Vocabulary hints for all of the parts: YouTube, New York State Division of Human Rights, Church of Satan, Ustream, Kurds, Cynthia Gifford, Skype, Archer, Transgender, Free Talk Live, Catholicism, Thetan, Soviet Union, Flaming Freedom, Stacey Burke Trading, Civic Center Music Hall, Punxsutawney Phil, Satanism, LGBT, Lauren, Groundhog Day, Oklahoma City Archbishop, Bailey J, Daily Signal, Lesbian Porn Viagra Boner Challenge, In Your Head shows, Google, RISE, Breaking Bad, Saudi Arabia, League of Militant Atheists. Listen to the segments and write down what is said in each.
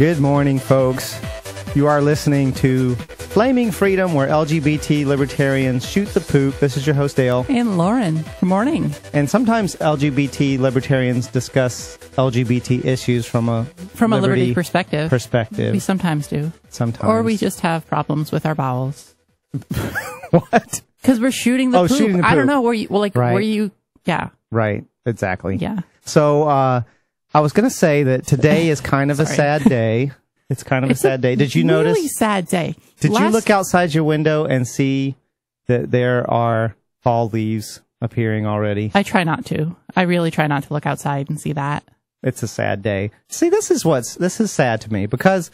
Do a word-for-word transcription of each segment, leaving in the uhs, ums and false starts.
Good morning, folks. You are listening to Flaming Freedom, where L G B T libertarians shoot the poop. This is your host, Dale. And Lauren. Good morning. And sometimes L G B T libertarians discuss L G B T issues from a from a liberty, liberty perspective. Perspective. We sometimes do. Sometimes. Or we just have problems with our bowels. What? Because we're shooting the, oh, poop. Shooting the poop. I don't know where you, well, like, right. where you, yeah. Right. Exactly. Yeah. So uh, I was going to say that today is kind of a sad day. It's kind of it's a sad a day. Did you really notice? Really sad day. Did Last you look outside your window and see that there are fall leaves appearing already? I try not to. I really try not to look outside and see that. It's a sad day. See, this is what's this is sad to me, because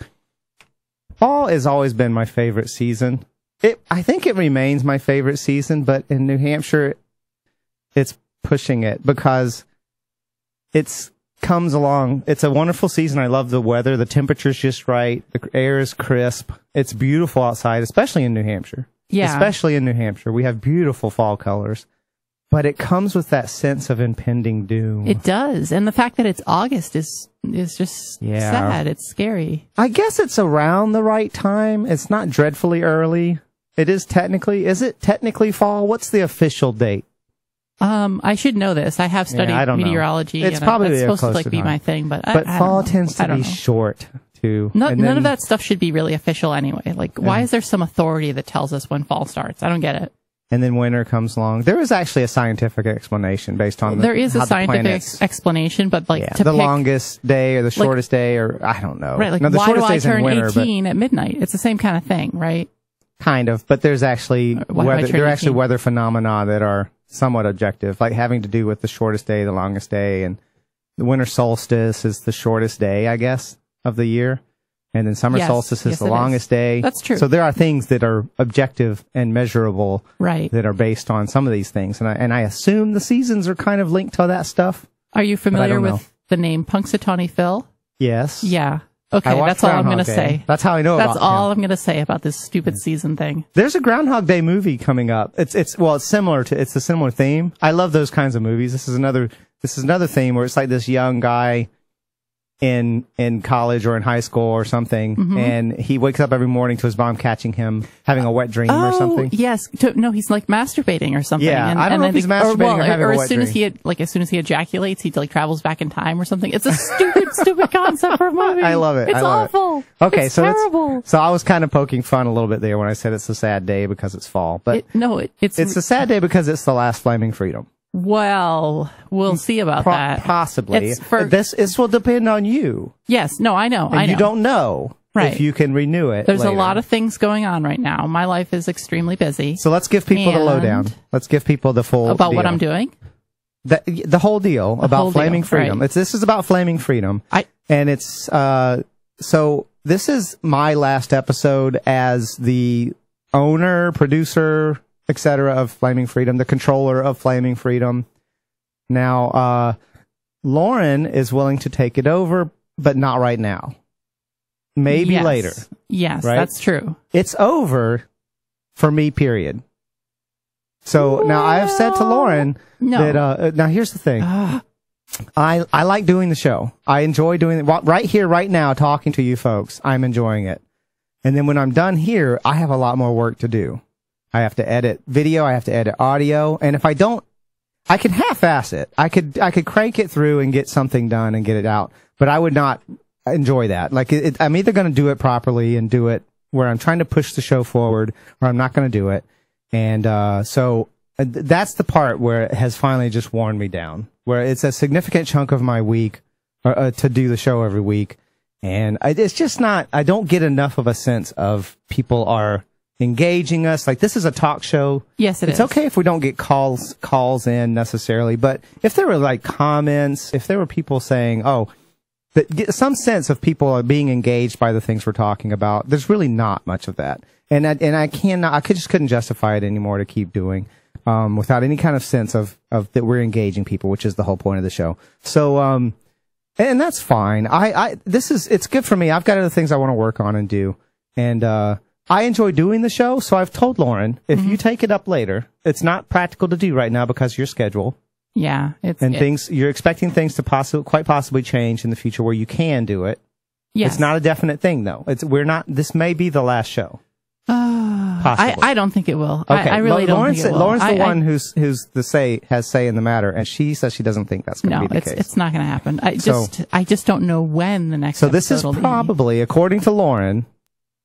fall has always been my favorite season. It I think it remains my favorite season, but in New Hampshire, it's pushing it because it's. comes along. It's a wonderful season. I love the weather. The temperature's just right. The air is crisp. It's beautiful outside, especially in New Hampshire. Yeah. Especially in New Hampshire. We have beautiful fall colors. But it comes with that sense of impending doom. It does. And the fact that it's August is is just yeah. sad. It's scary. I guess it's around the right time. It's not dreadfully early. It is technically. Is it technically fall? What's the official date? Um, I should know this. I have studied yeah, I meteorology. It's and probably it's supposed to like be my thing, but I, but I fall tends to be know. short too. No, none then, of that stuff should be really official anyway. Like, why yeah. is there some authority that tells us when fall starts? I don't get it. And then winter comes along. There is actually a scientific explanation based on the, there is a scientific ex explanation, but like yeah, to the pick, longest day or the shortest like, day, or I don't know. Right? Like, no, the why shortest do I turn winter, eighteen at midnight? It's the same kind of thing, right? Kind of, but there's actually weather, there are actually weather phenomena that are somewhat objective, like having to do with the shortest day, the longest day, and the winter solstice is the shortest day, I guess, of the year, and then summer yes, solstice is yes, the longest is. day. That's true. So there are things that are objective and measurable, right? That are based on some of these things, and I, and I assume the seasons are kind of linked to that stuff. Are you familiar with know. the name Punxsutawney Phil? Yes. Yeah. Okay, that's all I'm going to say. That's how I know about it. That's all I'm going to say about this stupid season thing. There's a Groundhog Day movie coming up. It's it's well, it's similar to it's a similar theme. I love those kinds of movies. This is another this is another theme where it's like this young guy in in college or in high school or something, mm-hmm. and he wakes up every morning to his mom catching him having a wet dream oh, or something. Yes, to, no, he's like masturbating or something. Yeah, and, I don't and know if he's masturbating or, well, or having or a wet dream. As soon as he like as soon as he ejaculates, he like travels back in time or something. It's a stupid, stupid concept for a movie. I love it. It's love awful. It. Okay, it's so terrible. It's, so I was kind of poking fun a little bit there when I said it's a sad day because it's fall, but it, no, it, it's it's a sad day because it's the last Flaming Freedom. Well, we'll see about Pro that. Possibly. For, this, this will depend on you. Yes. No, I know. And I know. You don't know right. if you can renew it. There's later. a lot of things going on right now. My life is extremely busy. So let's give people the lowdown. Let's give people the full About deal. what I'm doing? The, the whole deal the about whole Flaming deal. Freedom. Right. It's, this is about Flaming Freedom. I, and it's, uh, so this is my last episode as the owner, producer, et cetera of Flaming Freedom, the controller of Flaming Freedom. Now, uh, Lauren is willing to take it over, but not right now. Maybe yes. later. Yes, right? That's true. It's over for me, period. So well, now I have said to Lauren no. that, uh, now here's the thing. Uh, I, I like doing the show. I enjoy doing it right here, right now, talking to you folks. I'm enjoying it. And then when I'm done here, I have a lot more work to do. I have to edit video, I have to edit audio, and if I don't, I could half-ass it. I could I could crank it through and get something done and get it out, but I would not enjoy that. Like, it, it, I'm either going to do it properly and do it where I'm trying to push the show forward, or I'm not going to do it. And uh, so uh, that's the part where it has finally just worn me down, where it's a significant chunk of my week uh, to do the show every week, and I, it's just not, I don't get enough of a sense of people are engaging us. Like, this is a talk show. Yes, it it's is. It's okay if we don't get calls calls in necessarily, but if there were like comments, if there were people saying, oh, that get some sense of people are being engaged by the things we're talking about, there's really not much of that. And I, and I cannot, I could, just couldn't justify it anymore to keep doing um, without any kind of sense of, of that we're engaging people, which is the whole point of the show. So, um, and that's fine. I, I, this is, it's good for me. I've got other things I want to work on and do. And, uh, I enjoy doing the show, so I've told Lauren, if mm-hmm. you take it up later, it's not practical to do right now because of your schedule. Yeah. It's, and it's, things, you're expecting things to possibly, quite possibly change in the future where you can do it. Yes. It's not a definite thing, though. It's we're not. This may be the last show. Uh, I, I don't think it will. Okay. I, I really don't Lauren's, think it will. Lauren's the I, one I, who's who's the say has say in the matter, and she says she doesn't think that's going to no, be the it's, case. No, it's not going to happen. I so, just I just don't know when the next. So this is probably, be. according to Lauren,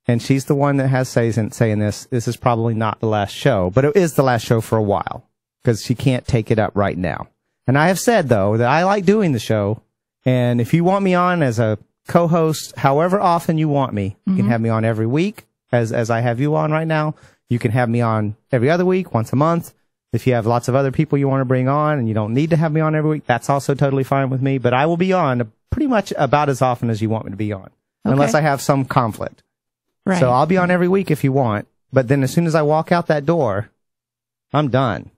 and she's the one that has says in saying this. This is probably not the last show, but it is the last show for a while because she can't take it up right now. And I have said though that I like doing the show, and if you want me on as a co-host, however often you want me, you mm-hmm. can have me on every week. As as I have you on right now, you can have me on every other week, once a month. If you have lots of other people you want to bring on and you don't need to have me on every week, that's also totally fine with me. But I will be on pretty much about as often as you want me to be on, okay. unless I have some conflict. Right. So I'll be on every week if you want. But then as soon as I walk out that door, I'm done.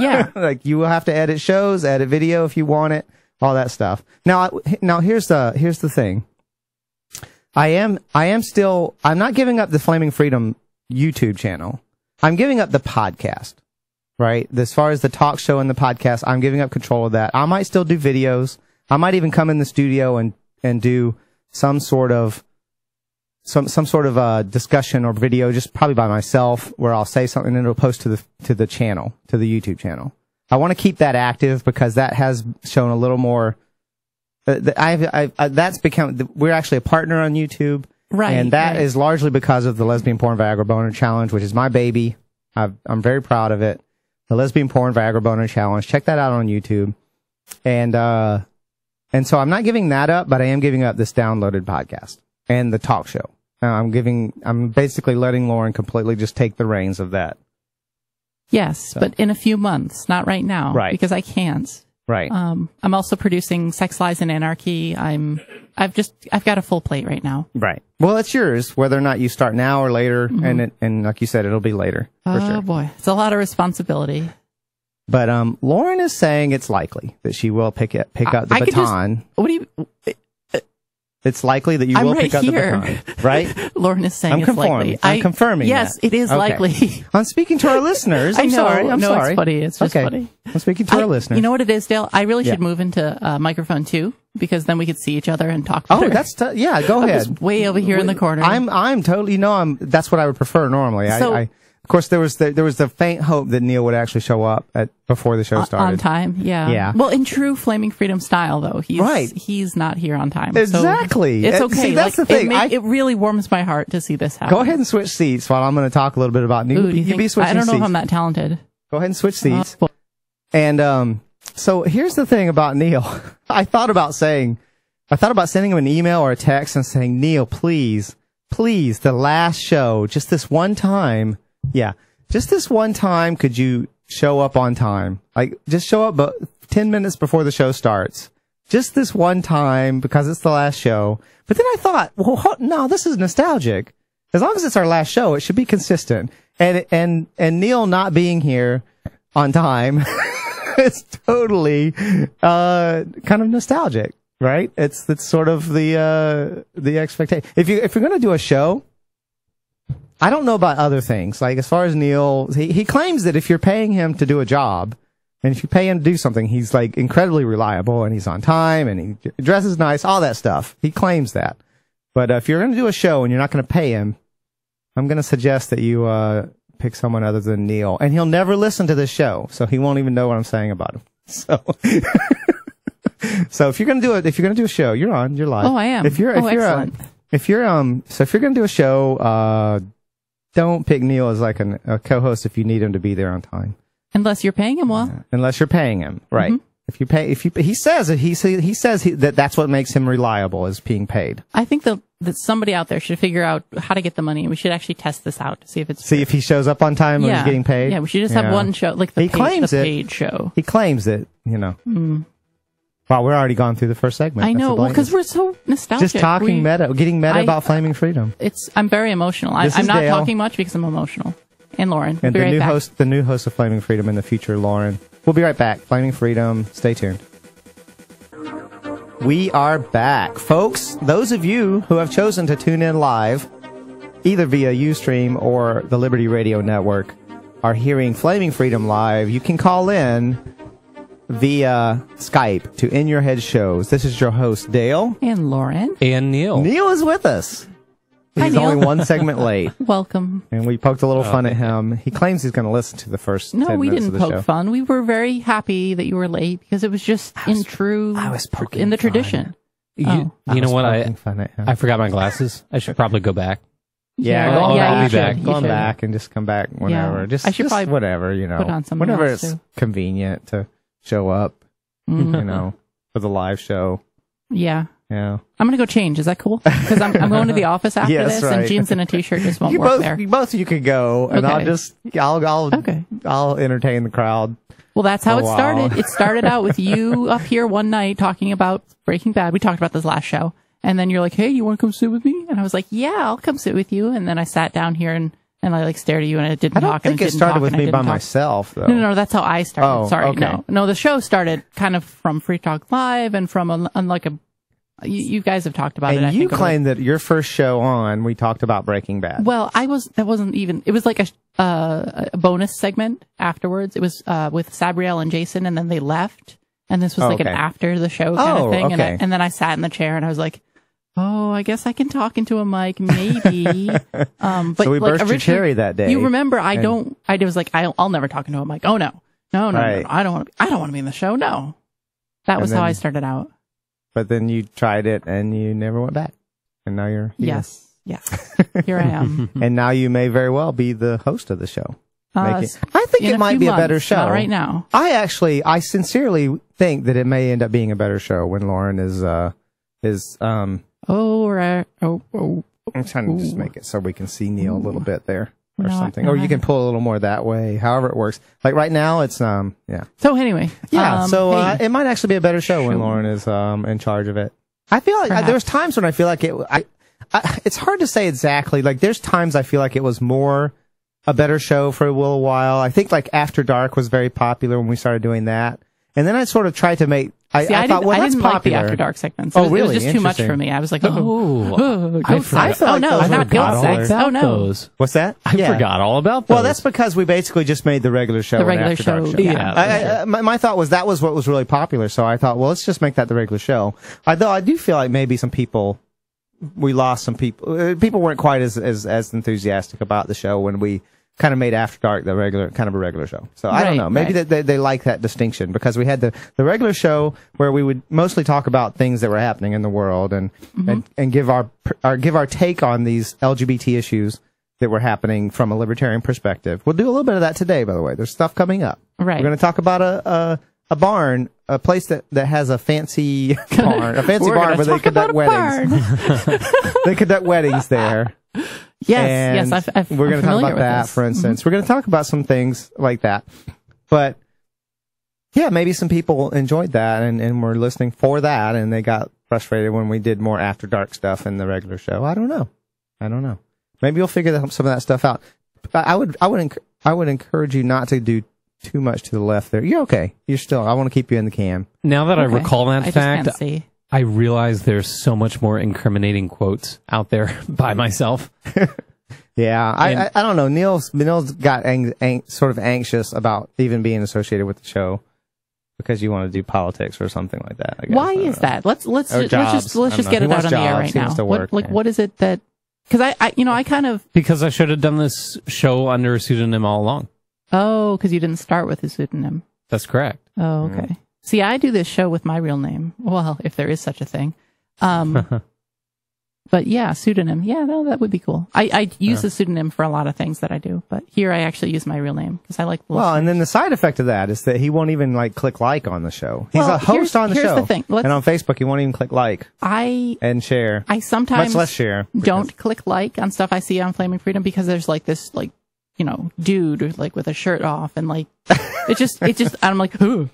Yeah. Like you will have to edit shows, edit video if you want it, all that stuff. Now, now here's the here's the thing. I am, I am still, I'm not giving up the Flaming Freedom YouTube channel. I'm giving up the podcast, right? As far as the talk show and the podcast, I'm giving up control of that. I might still do videos. I might even come in the studio and, and do some sort of, some, some sort of, uh, discussion or video just probably by myself where I'll say something and it'll post to the, to the channel, to the YouTube channel. I want to keep that active because that has shown a little more. I've, I've, I've, that's become, we're actually a partner on YouTube. Right. And that right. is largely because of the Lesbian Porn Viagra Boner Challenge, which is my baby. I've, I'm very proud of it. The Lesbian Porn Viagra Boner Challenge. Check that out on YouTube. And, uh, and so I'm not giving that up, but I am giving up this downloaded podcast and the talk show. Uh, I'm giving, I'm basically letting Lauren completely just take the reins of that. Yes, so. But in a few months, not right now. Right. Because I can't. Right. Um, I'm also producing Sex, Lies, and Anarchy. I'm, I've just, I've got a full plate right now. Right. Well, it's yours, whether or not you start now or later. Mm-hmm. And it, and like you said, it'll be later. For oh sure. boy. It's a lot of responsibility. But, um, Lauren is saying it's likely that she will pick it, pick I, up the I baton. Just, what do you, uh, it's likely that you I'm will right pick up here. the baton. Right? Lauren is saying I'm it's likely. I'm I, confirming. Yes, that. it is okay. likely. I'm speaking to our listeners. I'm I know, sorry. I'm no, sorry. It's funny. It's just okay. funny. I'm speaking to I, our listeners. You know what it is, Dale? I really yeah. should move into uh, microphone two because then we could see each other and talk. Oh, better. that's t yeah. Go I'm ahead. Just way over here we, in the corner. I'm I'm totally you know I'm that's what I would prefer normally. So, I, I of course there was the, there was the faint hope that Neil would actually show up at before the show started on time. Yeah. Yeah. Well, in true Flaming Freedom style, though, he's right. he's not here on time. Exactly. So it's okay. See, that's like, the thing. It, make, I, it really warms my heart to see this happen. Go ahead and switch seats while I'm going to talk a little bit about Neil. Ooh, you you think, be switching I don't know seats. if I'm that talented. Go ahead and switch seats. Uh, well, And, um, so here's the thing about Neil. I thought about saying, I thought about sending him an email or a text and saying, Neil, please, please, the last show, just this one time. Yeah. Just this one time, could you show up on time? Like, just show up but ten minutes before the show starts. Just this one time because it's the last show. But then I thought, well, no, this is nostalgic. As long as it's our last show, it should be consistent. And, and, and Neil not being here on time. It's totally uh kind of nostalgic, right? It's that's sort of the uh the expectation. If you if you're gonna do a show, I don't know about other things. Like as far as Neil, he he claims that if you're paying him to do a job, and if you pay him to do something, he's like incredibly reliable and he's on time and he dresses nice, all that stuff. He claims that. But uh, if you're gonna do a show and you're not gonna pay him, I'm gonna suggest that you uh pick someone other than Neil, and he'll never listen to this show, so he won't even know what I'm saying about him. So, so if you're gonna do it, if you're gonna do a show, you're on, you're live. Oh, I am. If you're, if oh, you're, a, if you're, um, so if you're gonna do a show, uh, don't pick Neil as like an, a co-host if you need him to be there on time. Unless you're paying him well. Yeah. Unless you're paying him, right? Mm-hmm. If you pay, if you, he says he he says he, that that's what makes him reliable is being paid. I think the, that somebody out there should figure out how to get the money. We should actually test this out to see if it's see true. if he shows up on time yeah. when he's getting paid. Yeah, we should just yeah. have one show like the, he page, claims the it. paid show. He claims it. You know. Mm. Wow, we're already gone through the first segment. I know, because well, we're so nostalgic. Just talking we, meta, getting meta I, about Flaming Freedom. It's I'm very emotional. I, I'm not Dale. talking much because I'm emotional. And Lauren, and we'll be the right new back. host, the new host of Flaming Freedom in the future, Lauren. We'll be right back. Flaming Freedom. Stay tuned. We are back, folks. Those of you who have chosen to tune in live, either via Ustream or the Liberty Radio Network, are hearing Flaming Freedom live. You can call in via Skype to In Your Head Shows. This is your host, Dale. And Lauren. And Neil. Neil is with us. He's Hi, only one segment late. Welcome. And we poked a little oh, fun at him. He claims he's going to listen to the first no, ten minutes of the show. No, we didn't poke fun. We were very happy that you were late because it was just was, in true, I was poking in the tradition. You, oh. you, you know what? I, I forgot my glasses. I should probably go back. Yeah, yeah, go, yeah I'll be should, back. Go on back and just come back whenever. Yeah. Just, I should just probably whatever, you know. Put on something whenever else it's too. Convenient to show up, mm-hmm. you know, for the live show. Yeah. Yeah. I'm going to go change. Is that cool? Because I'm, I'm going to the office after yes, this, right. and jeans and a t-shirt just won't you work both, there. You both you could go, and okay. I'll just, I'll, I'll, okay. I'll entertain the crowd. Well, that's how it while. started. It started out with you up here one night talking about Breaking Bad. We talked about this last show. And then you're like, hey, you want to come sit with me? And I was like, yeah, I'll come sit with you. And then I sat down here and, and I like stared at you, and I didn't I don't talk. I think it started with me by talk. myself, though. No, no, no, that's how I started. Oh, Sorry, okay. no. No, the show started kind of from Free Talk Live and from a, on like a, you guys have talked about and it. And you claim that your first show on, we talked about Breaking Bad. Well, I was, that wasn't even, it was like a, uh, a bonus segment afterwards. It was uh, with Sabrielle and Jason, and then they left. And this was oh, like okay. an after the show kind oh, of thing. Okay. And, I, and then I sat in the chair and I was like, oh, I guess I can talk into a mic, maybe. um, but so we like, burst your cherry that day. You remember, I don't, I was like, I'll, I'll never talk into a mic. Oh, no. No, no, right. no, no. I don't want to, I don't want to be in the show. No. That was then, how I started out. But then you tried it and you never went back. And now you're here. Yes. Yes. Here I am. And now you may very well be the host of the show. Uh, it, I think it a might be months, a better show. Not right now. I actually, I sincerely think that it may end up being a better show when Lauren is, uh, is, um. Oh, right. Oh, oh. I'm trying to just make it so we can see Neil a little bit there or no, something. No, or you can pull a little more that way, however it works. Like right now, it's, um, yeah. So anyway. Yeah. Um, so, uh, hey. It might actually be a better show sure. when Lauren is, um, in charge of it. I feel like I, there's times when I feel like it, I, I, it's hard to say exactly. Like there's times I feel like it was more. A better show for a little while. I think like After Dark was very popular when we started doing that, and then I sort of tried to make. I, See, I, I thought, well, I that's didn't popular. Like the After Dark segments. So oh, it was, really? It was just too much for me. I was like, oh, oh I, for, I felt oh, like no, those not guilt sex. Oh no, those. What's that? I yeah. forgot all about those. Well, that's because we basically just made the regular show. The regular After show. Dark show. Yeah. yeah. I, I, my, my thought was that was what was really popular. So I thought, well, let's just make that the regular show. Although I do feel like maybe some people. We lost some people. People weren't quite as, as, as enthusiastic about the show when we kind of made After Dark the regular, kind of a regular show. So right, I don't know. Maybe right. they, they, they like that distinction because we had the, the regular show where we would mostly talk about things that were happening in the world and, mm-hmm. and, and give our, our, give our take on these L G B T issues that were happening from a libertarian perspective. We'll do a little bit of that today, by the way. There's stuff coming up. Right. We're going to talk about a, a, a barn. A place that, that has a fancy barn, a fancy barn where they conduct weddings. They conduct weddings there. Yes, and yes. I've, I've, we're going to talk about that, this. for instance. Mm-hmm. We're going to talk about some things like that. But, yeah, maybe some people enjoyed that and, and were listening for that, and they got frustrated when we did more After Dark stuff in the regular show. I don't know. I don't know. Maybe you'll figure that, some of that stuff out. But I would, I would, I would encourage you not to do too much to the left there. You're okay. You're still, I want to keep you in the can. Now that okay. I recall that I fact, I realize there's so much more incriminating quotes out there by myself. yeah. I, I, I don't know. Neil's, Neil's got ang ang sort of anxious about even being associated with the show because you want to do politics or something like that. I guess. Why I is know. that? Let's, let's, ju jobs. let's just, let's just get it out on jobs, the air right now. What, like, what is it that, cause I, I, you know, I kind of, because I should have done this show under a pseudonym all along. Oh, because you didn't start with a pseudonym. That's correct. Oh, okay. Mm. See, I do this show with my real name. Well, if there is such a thing. Um, but yeah, pseudonym. Yeah, no, that would be cool. I, I use yeah. a pseudonym for a lot of things that I do, but here I actually use my real name because I like the Well, and then the side effect of that is that he won't even like click like on the show. He's well, a host on the here's show. Here's the thing. Let's, and on Facebook, he won't even click like I and share. I sometimes Much less share don't click like on stuff I see on Flaming Freedom because there's like this like you know, dude, like with a shirt off and like, it just, it just, I'm like, ooh,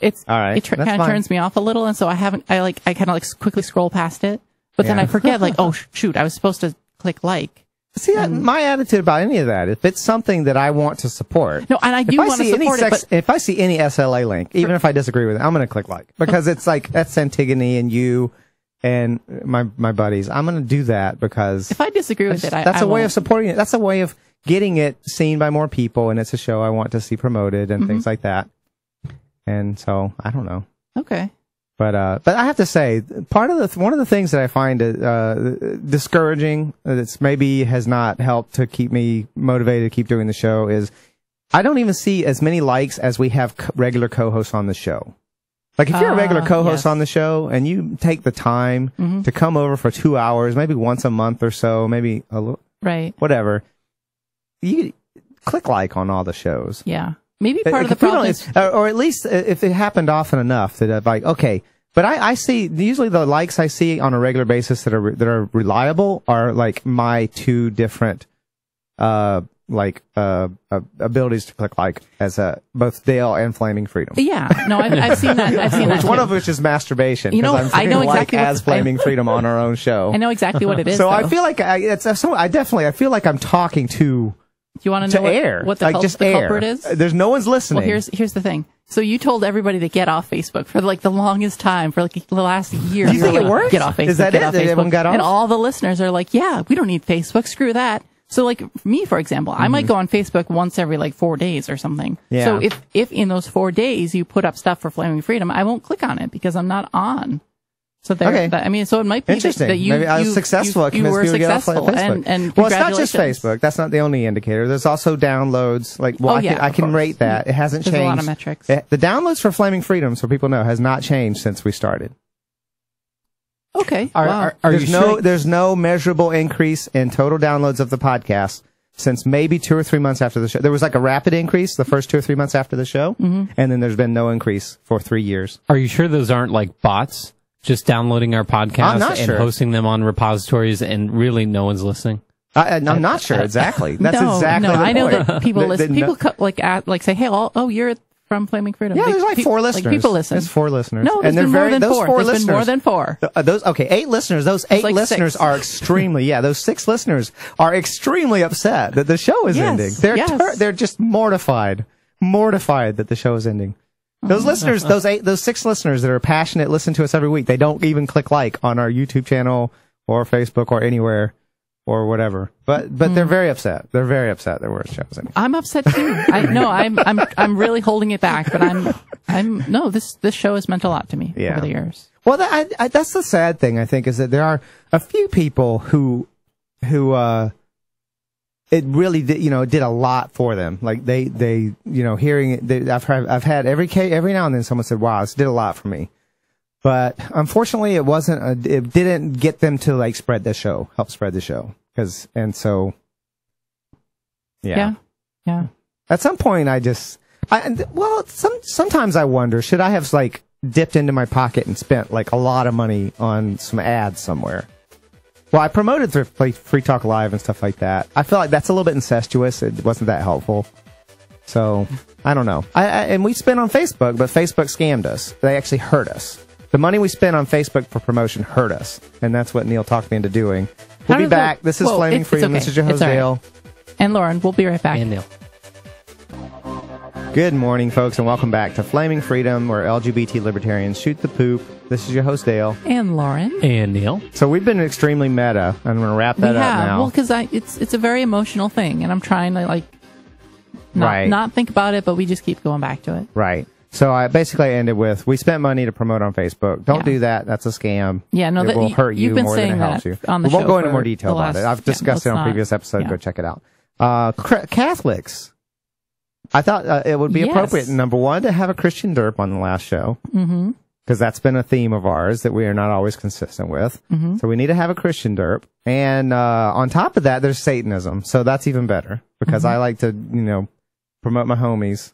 it's, all right, it kind of turns me off a little. And so I haven't, I like, I kind of like quickly scroll past it, but yeah. then I forget like, oh shoot, I was supposed to click like. See, and, my attitude about any of that, if it's something that I want to support. No, and I do want to support sex, it, but if I see any S L A link, even for, if I disagree with it, I'm going to click like, because it's like, that's Antigone and you. And my my buddies, I'm going to do that because if I disagree with it, I, that's I a won't. way of supporting it. That's a way of getting it seen by more people, and it's a show I want to see promoted and mm-hmm. things like that. And so I don't know. Okay. But uh, but I have to say, part of the one of the things that I find uh, discouraging, that's maybe has not helped to keep me motivated to keep doing the show, is I don't even see as many likes as we have co regular co-hosts on the show. Like if you're uh, a regular co-host yes. on the show and you take the time mm-hmm. to come over for two hours, maybe once a month or so, maybe a little, right? Whatever. You click like on all the shows. Yeah. Maybe part uh, of the problem is, or, or at least if it happened often enough that uh, like, okay, but I, I see usually the likes I see on a regular basis that are re that are reliable are like my two different uh like uh, uh abilities to click like as a uh, both Dale and Flaming Freedom. Yeah, no, I've, I've seen that. I've seen which that one too. Of which is masturbation. You know, I'm I know exactly like as Flaming Freedom on our own show. I know exactly what it is. So though. I feel like I, it's so I definitely I feel like I'm talking to. Do you want to know to what, what the, like cul just the culprit is? There's no one's listening. Well, here's here's the thing. So you told everybody to get off Facebook for like the longest time, for like the last year. Do you think like, it works? Get off Facebook. Is that get it? Off Facebook. Everyone got off? And all the listeners are like, yeah, we don't need Facebook. Screw that. So like me, for example, mm-hmm. I might go on Facebook once every like four days or something. Yeah. So if, if in those four days you put up stuff for Flaming Freedom, I won't click on it because I'm not on. So there, okay. that, I mean, so it might be interesting. That, that you, Maybe I was you, successful. You, you were successful, get off Facebook. and, and well, it's not just Facebook. That's not the only indicator. There's also downloads. Like, well, oh, I yeah, can, I can rate that. It hasn't There's changed. There's a lot of metrics. It, the downloads for Flaming Freedom, so people know, has not changed since we started. Okay. Are, wow. are, are there's you no sure? there's no measurable increase in total downloads of the podcast since maybe two or three months after the show. There was like a rapid increase the first two or three months after the show, mm-hmm. and then there's been no increase for three years. Are you sure those aren't like bots? Just downloading our podcasts and sure. hosting them on repositories, and really no one's listening. I, I'm not sure exactly. That's no, exactly. No, the I know point. That people listen. People no. like at, like say, "Hey, all, oh, you're from Flaming Freedom." Yeah, they, there's like four listeners. Like people listen. There's four listeners. No, and they're very than those four, four listeners. Been more than four. Uh, those okay, eight listeners. Those eight like listeners six. Are extremely. Yeah, those six listeners are extremely upset that the show is yes, ending. They're yes. they're just mortified, mortified that the show is ending. Those listeners, those eight, those six listeners that are passionate, listen to us every week. They don't even click like on our YouTube channel or Facebook or anywhere or whatever. But but mm. they're very upset. They're very upset that we're chosen. I'm upset too. I no, I'm I'm I'm really holding it back. But I'm I'm no. This this show has meant a lot to me yeah. over the years. Well, that, I, I, that's the sad thing. I think is that there are a few people who who. uh It really did, you know, it did a lot for them. Like they, they, you know, hearing it, they, I've heard, I've had every case, every now and then someone said, wow, this did a lot for me. But unfortunately it wasn't, a, it didn't get them to like spread the show, help spread the show. Cause, and so, yeah. Yeah. Yeah. At some point I just, I, well, some, sometimes I wonder, should I have like dipped into my pocket and spent like a lot of money on some ads somewhere? Well, I promoted Free Talk Live and stuff like that. I feel like that's a little bit incestuous. It wasn't that helpful. So, I don't know. I, I, and we spent on Facebook, but Facebook scammed us. They actually hurt us. The money we spent on Facebook for promotion hurt us. And that's what Neil talked me into doing. We'll be back. That, this is whoa, Flaming Freedom. Okay. This is your host, right. Dale. And Lauren. We'll be right back. And Neil. Good morning, folks, and welcome back to Flaming Freedom, where L G B T libertarians shoot the poop. This is your host, Dale. And Lauren. And Neil. So we've been extremely meta. I'm going to wrap that yeah, up now. Well, because it's it's a very emotional thing, and I'm trying to, like, not, right. not think about it, but we just keep going back to it. Right. So I basically ended with, we spent money to promote on Facebook. Don't yeah. do that. That's a scam. Yeah, no, it that, will hurt you more than it helps you. On the we won't go into more detail last, about it. I've discussed yeah, it on a previous episode. Yeah. Go check it out. Uh, Catholics. I thought uh, it would be yes. appropriate, number one, to have a Christian derp on the last show. Mm-hmm. Because that's been a theme of ours that we are not always consistent with. Mm-hmm. So we need to have a Christian derp. And uh, on top of that, there's Satanism. So that's even better because mm-hmm. I like to, you know, promote my homies.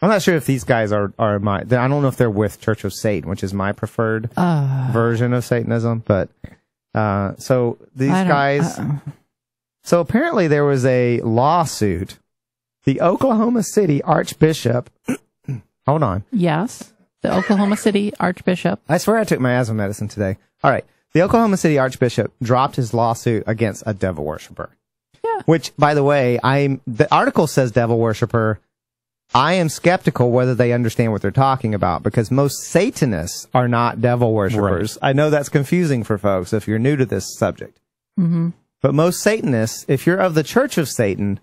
I'm not sure if these guys are, are my... I don't know if they're with Church of Satan, which is my preferred uh, version of Satanism. But uh, so these guys... Uh-uh. So apparently there was a lawsuit. The Oklahoma City Archbishop... hold on. Yes. The Oklahoma City Archbishop. I swear I took my asthma medicine today. All right. The Oklahoma City Archbishop dropped his lawsuit against a devil worshiper. Yeah. Which, by the way, I'm, the article says devil worshiper. I am skeptical whether they understand what they're talking about because most Satanists are not devil worshipers. Right. I know that's confusing for folks if you're new to this subject. Mm-hmm. But most Satanists, if you're of the Church of Satan,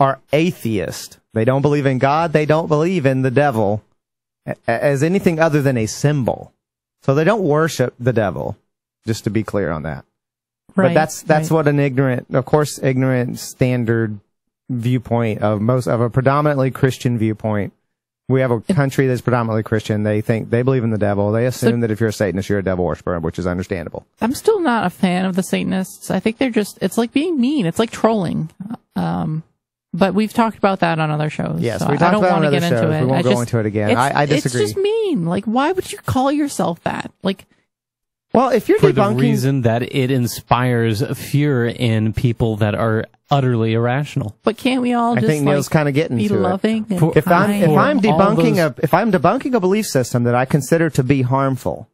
are atheist. They don't believe in God. They don't believe in the devil. as anything other than a symbol. So they don't worship the devil, just to be clear on that. Right, but that's that's right. what an ignorant, of course, ignorant standard viewpoint of most of a predominantly Christian viewpoint. We have a country that's predominantly Christian. They think they believe in the devil. They assume so, that if you're a Satanist, you're a devil worshiper, which is understandable. I'm still not a fan of the Satanists. I think they're just, it's like being mean. It's like trolling. Um, but we've talked about that on other shows. Yes, so we talked about it on other shows. We won't I go just, into it again. I, I disagree. It's just mean. Like, why would you call yourself that? Like, well, if you're for debunking, the reason that it inspires fear in people that are utterly irrational. But can't we all? Just I think Neil's like, kind of getting be to loving it. And if I'm if I'm debunking those... a if I'm debunking a belief system that I consider to be harmful,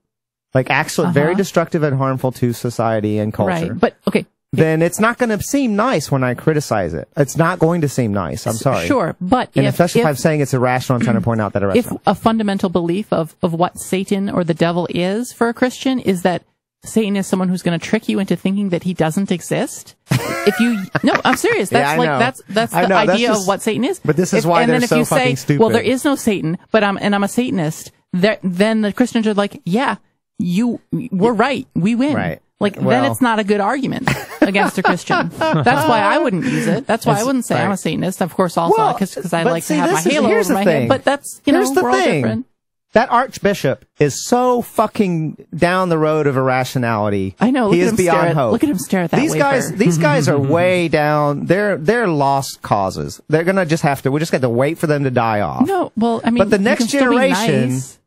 like actually uh-huh. very destructive and harmful to society and culture. Right. But okay, then it's not going to seem nice when I criticize it. It's not going to seem nice. I'm sorry. Sure, but and if, especially if, if I'm saying it's irrational, I'm trying to point out that irrational. If a fundamental belief of, of what Satan or the devil is for a Christian is that Satan is someone who's going to trick you into thinking that he doesn't exist. If you no, I'm serious. That's yeah, like know. that's that's the know, idea that's just, of what Satan is. But this is if, why and they're then so if you fucking say, stupid. Well, there is no Satan, but I'm and I'm a Satanist. Then the Christians are like, yeah, you we're right. We win. Right. Like, well, then it's not a good argument against a Christian. That's why I wouldn't use it. That's why that's, I wouldn't say right. I'm a Satanist. Of course, also, because well, I like see, to have my is, halo over my thing. head. But that's, you here's know, we're all thing. different. That archbishop is so fucking down the road of irrationality. I know. Look he at is him beyond at, hope. Look at him stare at that. These wafer. guys, these guys are way down. They're they're lost causes. They're gonna just have to. We just got to wait for them to die off. No, well, I mean, but the next generation. Nice,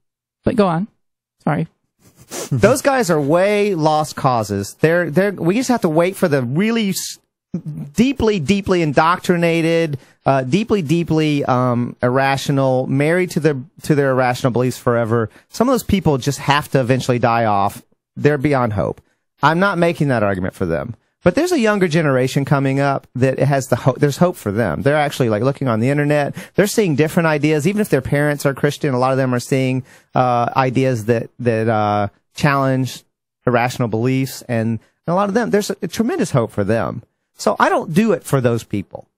but go on. Sorry. Those guys are way lost causes. They're, they're, we just have to wait for the really s deeply, deeply indoctrinated, uh, deeply, deeply, um, irrational, married to their, to their irrational beliefs forever. Some of those people just have to eventually die off. They're beyond hope. I'm not making that argument for them. But there's a younger generation coming up that has the hope. There's hope for them. They're actually like looking on the internet. They're seeing different ideas. Even if their parents are Christian, a lot of them are seeing, uh, ideas that, that, uh, challenge irrational beliefs. And, and a lot of them, there's a, a tremendous hope for them. So I don't do it for those people.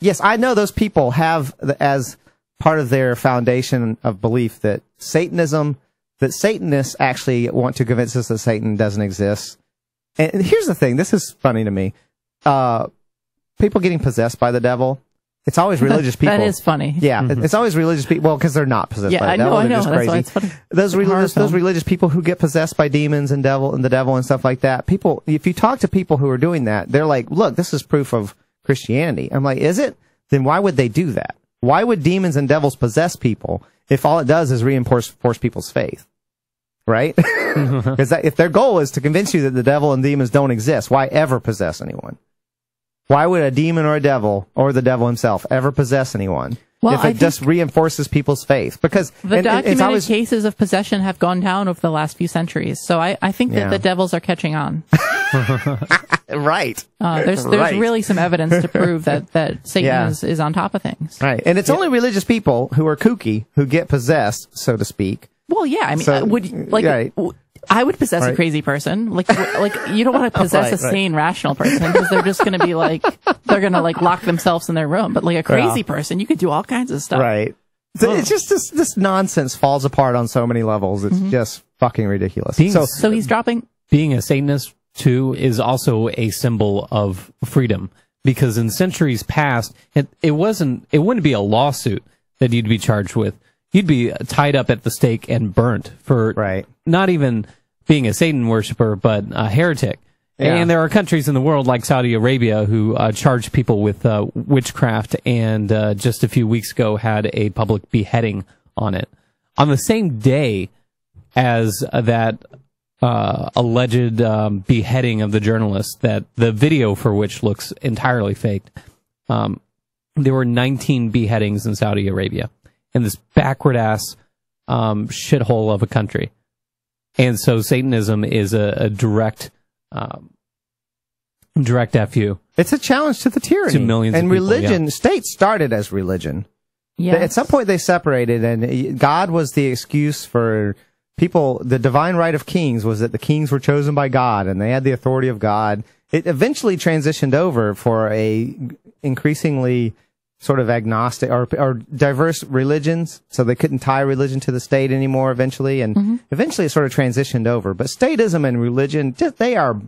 Yes, I know those people have the, as part of their foundation of belief that Satanism, that Satanists actually want to convince us that Satan doesn't exist. And here's the thing. This is funny to me. Uh, people getting possessed by the devil. It's always religious people. That is funny. Yeah, mm-hmm. it's always religious people. Well, because they're not possessed yeah, by the devil. I know, they're I know. Just crazy. That's why it's funny. Those, like religious, those religious people who get possessed by demons and devil and the devil and stuff like that. People, if you talk to people who are doing that, they're like, "Look, this is proof of Christianity." I'm like, "Is it? Then why would they do that? Why would demons and devils possess people if all it does is reinforce force people's faith?" Right? Because if their goal is to convince you that the devil and demons don't exist, why ever possess anyone? Why would a demon or a devil or the devil himself ever possess anyone well, if it just reinforces people's faith? Because the and, documented it's always, cases of possession have gone down over the last few centuries. So I, I think that yeah. the devils are catching on. right. Uh, there's there's right. really some evidence to prove that, that Satan yeah. is, is on top of things. Right. And it's yeah. only religious people who are kooky who get possessed, so to speak. Well, yeah, I mean, so, would like right. I would possess right. a crazy person. Like, like you don't want to possess right, a sane, right. rational person because they're just going to be like they're going to like lock themselves in their room. But like a crazy yeah. person, you could do all kinds of stuff. Right? So it's just this this nonsense falls apart on so many levels. It's mm-hmm. just fucking ridiculous. Being, so, so he's dropping. Being a Satanist too is also a symbol of freedom because in centuries past, it it wasn't it wouldn't be a lawsuit that you'd be charged with. You'd be tied up at the stake and burnt for right. not even being a Satan worshiper, but a heretic. Yeah. And there are countries in the world like Saudi Arabia who uh, charge people with uh, witchcraft and uh, just a few weeks ago had a public beheading on it. On the same day as that uh, alleged um, beheading of the journalist, that the video for which looks entirely faked, um, there were nineteen beheadings in Saudi Arabia. In this backward-ass um, shithole of a country. And so Satanism is a, a direct um, direct F U. It's a challenge to the tyranny. To millions and of people, religion, yeah. States started as religion. Yes. At some point they separated, and God was the excuse for people. The divine right of kings was that the kings were chosen by God, and they had the authority of God. It eventually transitioned over for a increasingly... sort of agnostic or, or diverse religions, so they couldn't tie religion to the state anymore eventually, and mm-hmm. eventually it sort of transitioned over. But statism and religion, they are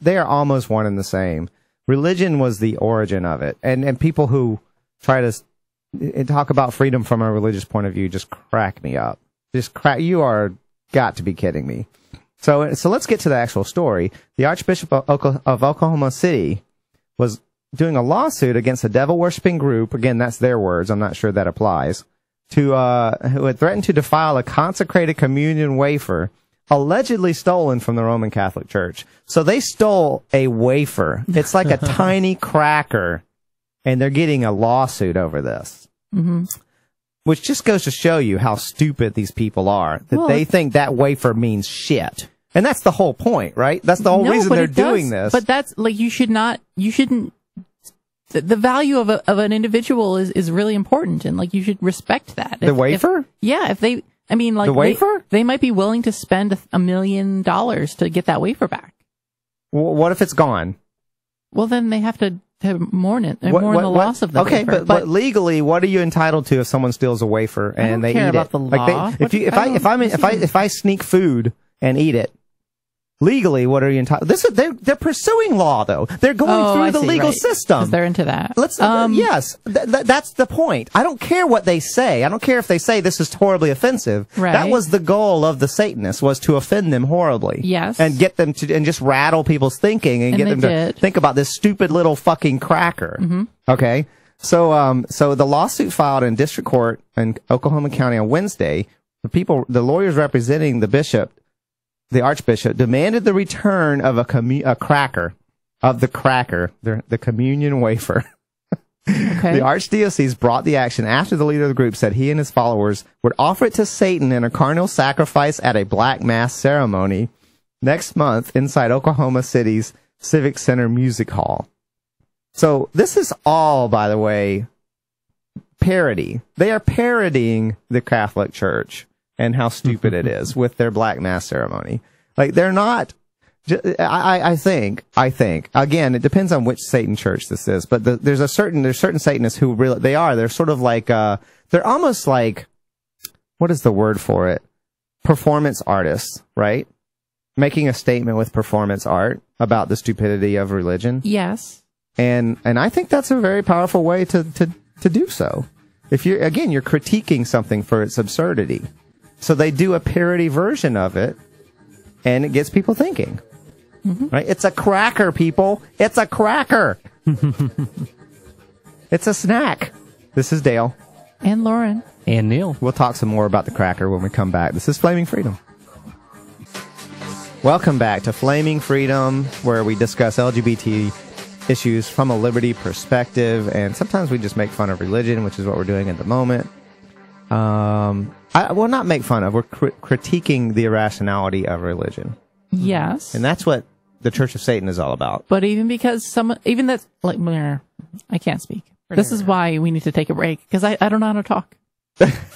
they are almost one and the same. Religion was the origin of it, and and people who try to talk about freedom from a religious point of view just crack me up. Just crack, you are got to be kidding me. So so let's get to the actual story. The Archbishop of Oklahoma City was doing a lawsuit against a devil-worshipping group, again, that's their words, I'm not sure that applies, to uh, who had threatened to defile a consecrated communion wafer allegedly stolen from the Roman Catholic Church. So they stole a wafer. It's like a tiny cracker, and they're getting a lawsuit over this. Mm-hmm. Which just goes to show you how stupid these people are, that well, they think that wafer means shit. And that's the whole point, right? That's the whole no, reason they're doing does, this. But that's, like, you should not, you shouldn't, the value of a, of an individual is, is really important, and like you should respect that. The if, wafer? If, yeah, if they, I mean, like the wafer, they, they might be willing to spend a million dollars to get that wafer back. Well, what if it's gone? Well, then they have to, to mourn it, what, mourn what, the what? loss of the okay, wafer. Okay, but, but, but legally, what are you entitled to if someone steals a wafer and I don't they care eat about it? The law. Like they, if you, if I, I if I'm in, if I if I sneak food and eat it. Legally, what are you entitled? This is they're they're pursuing law though. They're going oh, through I the see, legal right. system. 'Cause they're into that. Let's um, uh, yes, th th that's the point. I don't care what they say. I don't care if they say this is horribly offensive. Right. That was the goal of the Satanists, was to offend them horribly. Yes, and get them to and just rattle people's thinking and, and get them to did. think about this stupid little fucking cracker. Mm-hmm. Okay, so um, so the lawsuit filed in district court in Oklahoma County on Wednesday. The people, the lawyers representing the bishop. The Archbishop demanded the return of a, commu a cracker, of the cracker, the, the communion wafer. Okay. The Archdiocese brought the action after the leader of the group said he and his followers would offer it to Satan in a carnal sacrifice at a black mass ceremony next month inside Oklahoma City's Civic Center Music Hall. So this is all, by the way, parody. They are parodying the Catholic Church. And how stupid it is with their black mass ceremony. Like, they're not, I, I think, I think, again, it depends on which Satan church this is, but the, there's a certain, there's certain Satanists who really, they are, they're sort of like, uh, they're almost like, what is the word for it? Performance artists, right? Making a statement with performance art about the stupidity of religion. Yes. And, and I think that's a very powerful way to, to, to do so. If you're, again, you're critiquing something for its absurdity. So they do a parody version of it, and it gets people thinking. Mm-hmm. Right? It's a cracker, people. It's a cracker. It's a snack. This is Dale. And Lauren. And Neil. We'll talk some more about the cracker when we come back. This is Flaming Freedom. Welcome back to Flaming Freedom, where we discuss L G B T issues from a liberty perspective, and sometimes we just make fun of religion, which is what we're doing at the moment. Um... I will not make fun of. We're cr critiquing the irrationality of religion. Yes. And that's what the Church of Satan is all about. But even because some, even that's like, I can't speak. This is why we need to take a break, because I, I don't know how to talk.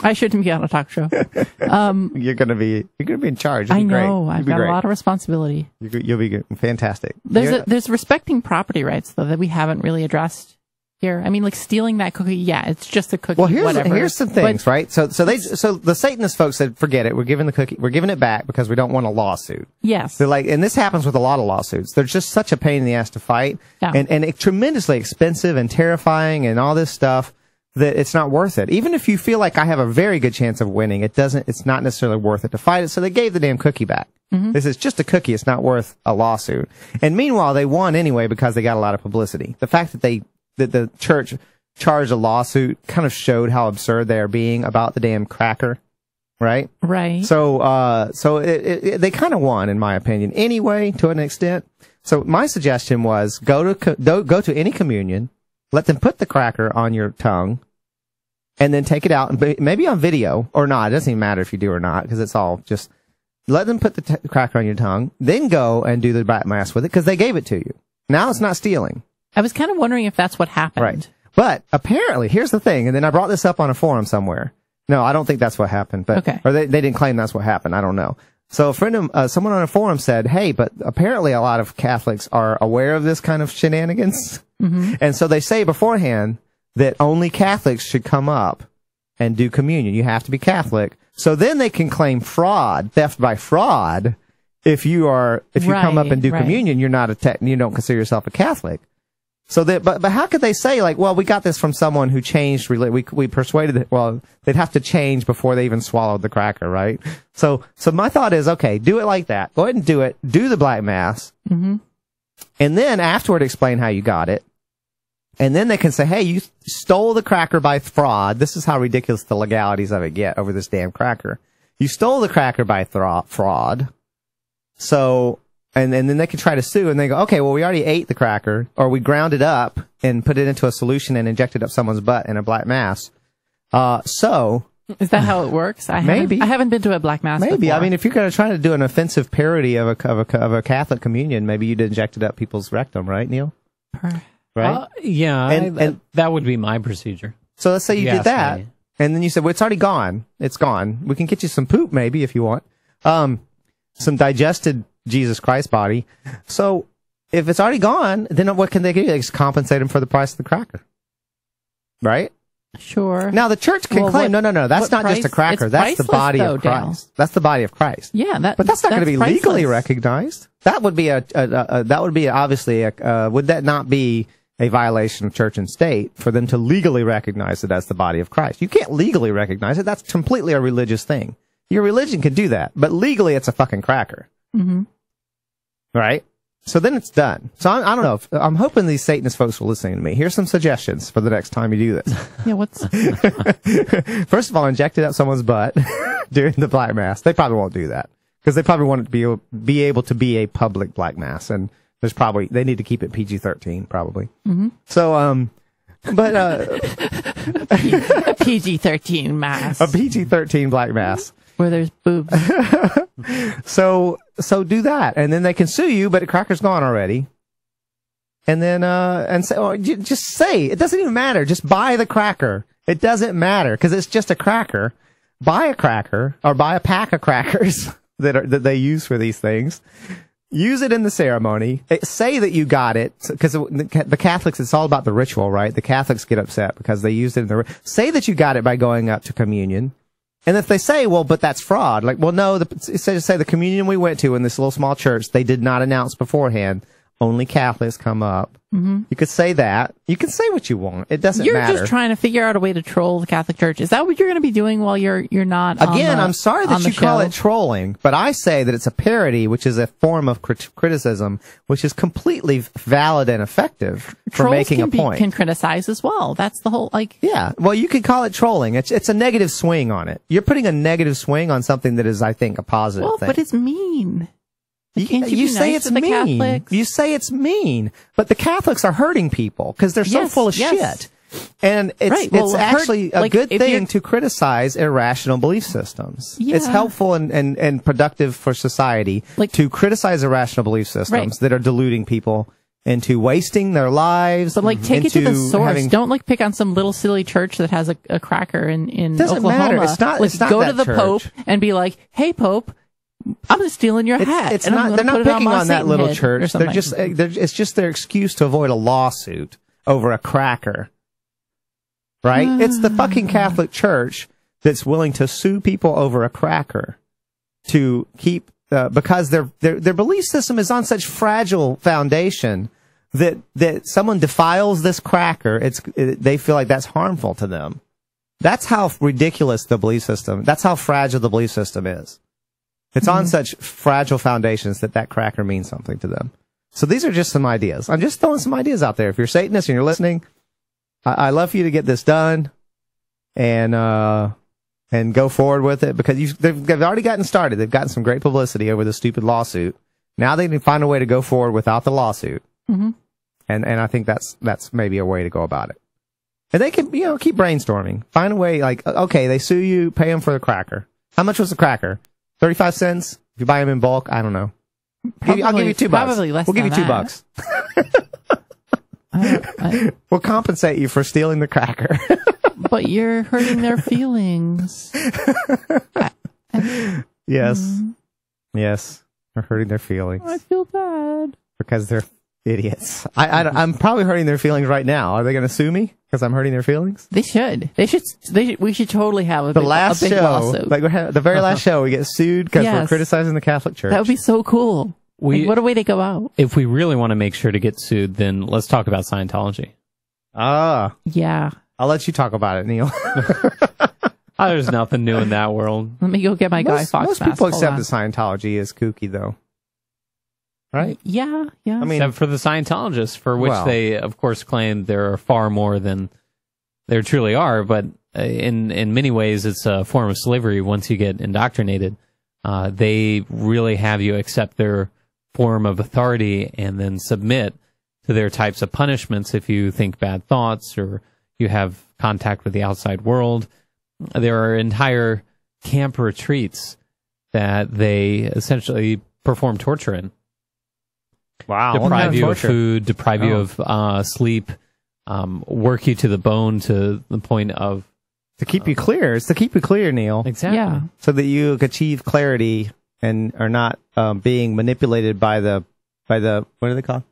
I shouldn't be on a talk show. Um, you're going to be, you're going to be in charge. It'll I know. I've got great. a lot of responsibility. You're, you'll be good. Fantastic. There's a, there's respecting property rights though that we haven't really addressed. Here. I mean, like stealing that cookie. Yeah, it's just a cookie. Well, here's whatever. here's some things, but, right? So, so they, so the Satanist folks said, forget it. We're giving the cookie. We're giving it back because we don't want a lawsuit. Yes. They're like, and this happens with a lot of lawsuits. They're just such a pain in the ass to fight, yeah. and and it, tremendously expensive and terrifying and all this stuff that it's not worth it. Even if you feel like I have a very good chance of winning, it doesn't. It's not necessarily worth it to fight it. So they gave the damn cookie back. Mm-hmm. This is just a cookie. It's not worth a lawsuit. And meanwhile, they won anyway because they got a lot of publicity. The fact that they that the church charged a lawsuit kind of showed how absurd they are being about the damn cracker, right? Right. So, uh, so it, it, it, they kind of won, in my opinion, anyway, to an extent. So my suggestion was go to do, go to any communion, let them put the cracker on your tongue, and then take it out, and maybe on video or not. It doesn't even matter if you do or not, because it's all just let them put the t cracker on your tongue, then go and do the black mass with it because they gave it to you. Now it's not stealing. I was kind of wondering if that's what happened. Right. But apparently, here's the thing, and then I brought this up on a forum somewhere. No, I don't think that's what happened, but okay. or they, they didn't claim that's what happened. I don't know. So a friend of, uh, someone on a forum said, hey, but apparently a lot of Catholics are aware of this kind of shenanigans. Mm-hmm. And so they say beforehand, that only Catholics should come up and do communion. You have to be Catholic. So then they can claim fraud, theft by fraud. If you are, if you right, come up and do right. communion, you're not a, te- you don't consider yourself a Catholic. So that, but, but how could they say, like, well, we got this from someone who changed, we, we persuaded it. Well, they'd have to change before they even swallowed the cracker, right? So, so my thought is, okay, do it like that. Go ahead and do it. Do the Black Mass. Mm-hmm. And then afterward, explain how you got it. And then they can say, hey, you stole the cracker by fraud. This is how ridiculous the legalities of it get over this damn cracker. You stole the cracker by thra- fraud. So, and, and then they can try to sue, and they go, okay, well, we already ate the cracker, or we ground it up and put it into a solution and injected up someone's butt in a Black Mass. Uh, so. Is that how it works? I maybe. Haven't, I haven't been to a Black Mass Maybe. Before. I mean, if you're going to try to do an offensive parody of a, of a, of a Catholic communion, maybe you'd inject it up people's rectum, right, Neil? Right. Uh, yeah. And, I, and that would be my procedure. So let's say you yes, did that, maybe. And then you said, well, it's already gone. It's gone. We can get you some poop, maybe, if you want. Um, some digested Jesus Christ body. So if it's already gone, then what can they do? They just compensate him for the price of the cracker. Right? Sure. Now the church can well, claim, what, no, no, no, that's not price? Just a cracker. It's that's the body though, of Christ. Dale. That's the body of Christ. Yeah. That, but that's not going to be priceless. Legally recognized. That would be a, a, a, a that would be obviously, a, uh, would that not be a violation of church and state for them to legally recognize it as the body of Christ? You can't legally recognize it. That's completely a religious thing. Your religion can do that, but legally it's a fucking cracker. Mm-hmm. Right? So then it's done. So I, I don't know. If, I'm hoping these Satanist folks will listen to me. Here's some suggestions for the next time you do this. Yeah, what's... First of all, inject it up someone's butt during the Black Mass. They probably won't do that because they probably want it to be, be able to be a public Black Mass. And there's probably... They need to keep it P G thirteen, probably. Mm-hmm. So, um... But, uh... a P G thirteen Mass. A P G thirteen Black Mass. Where there's boobs. so so do that, and then they can sue you, but the cracker's gone already. And then uh and say, or just say it doesn't even matter. Just buy the cracker. It doesn't matter because it's just a cracker. Buy a cracker or buy a pack of crackers that are that they use for these things. Use it in the ceremony. It, say that you got it because the, the Catholics, it's all about the ritual, right? The Catholics get upset because they used it in the say that you got it by going up to communion. And if they say, well, but that's fraud, like, well, no, the, say, say the communion we went to in this little small church, they did not announce beforehand, only Catholics come up. Mm-hmm. You could say that. You can say what you want. It doesn't you're matter. You're just trying to figure out a way to troll the Catholic Church. Is that what you're going to be doing while you're you're not on Again, the, I'm sorry that you call it trolling, but I say that it's a parody, which is a form of crit- criticism, which is completely valid and effective for Trolls making a be, point. Can criticize as well. That's the whole, like... Yeah. Well, you could call it trolling. It's it's a negative swing on it. You're putting a negative swing on something that is, I think, a positive well, thing. Well, but it's mean. You, you, you say nice it's mean. Catholics? You say it's mean, but the Catholics are hurting people because they're so yes, full of yes. shit. And it's right. well, it's actually hurt, a like, good thing to criticize irrational belief systems. Yeah. It's helpful and, and, and productive for society like, to criticize irrational belief systems right. that are deluding people into wasting their lives. But like, take it to the source. Having, Don't like pick on some little silly church that has a, a cracker in in doesn't Oklahoma. Matter. It's not. Like, it's not go that to the church. Pope and be like, "Hey, Pope." I'm just stealing your hat. It's, it's not, they're not picking on, on that little church. They're just, they're, it's just their excuse to avoid a lawsuit over a cracker. Right? Uh, it's the fucking Catholic Church that's willing to sue people over a cracker to keep, uh, because their, their, their belief system is on such fragile foundation that, that someone defiles this cracker. It's, it, they feel like that's harmful to them. That's how ridiculous the belief system, that's how fragile the belief system is. It's on mm-hmm. such fragile foundations that that cracker means something to them. So these are just some ideas. I'm just throwing some ideas out there. If you're Satanist and you're listening, I, I love for you to get this done and uh, and go forward with it because you've, they've, they've already gotten started. They've gotten some great publicity over the stupid lawsuit. Now they need to find a way to go forward without the lawsuit. Mm-hmm. And and I think that's that's maybe a way to go about it. And they can you know keep brainstorming. Find a way like, okay, they sue you, pay them for the cracker. How much was the cracker? thirty-five cents? If you buy them in bulk, I don't know. Probably, I'll give you two bucks. Probably less we'll give you two that. bucks. uh, I, we'll compensate you for stealing the cracker. But you're hurting their feelings. I, I, yes. Mm. Yes. We're hurting their feelings. I feel bad. Because they're Idiots. I, I, I'm probably hurting their feelings right now. Are they going to sue me because I'm hurting their feelings? They should. They should. They should, we should totally have a the big, last a big show, lawsuit. Like the very last uh-huh. show, we get sued because yes. we're criticizing the Catholic Church. That would be so cool. We, like, what a way to go out. If we really want to make sure to get sued, then let's talk about Scientology. Ah. Yeah. I'll let you talk about it, Neil. Oh, there's nothing new in that world. Let me go get my most, Guy Fox Most mask. People Hold accept on. that Scientology is kooky, though. Right? Yeah, yeah. I mean, except for the Scientologists, for which well, they, of course, claim there are far more than there truly are. But in in many ways, it's a form of slavery. Once you get indoctrinated, uh, they really have you accept their form of authority and then submit to their types of punishments if you think bad thoughts or you have contact with the outside world. There are entire camp retreats that they essentially perform torture in. Wow. Deprive you of food, deprive oh. you of uh, sleep, um, work you to the bone to the point of... To keep uh, you clear. It's to keep you clear, Neil. Exactly. Yeah. So that you achieve clarity and are not um, being manipulated by the... by the What are they called?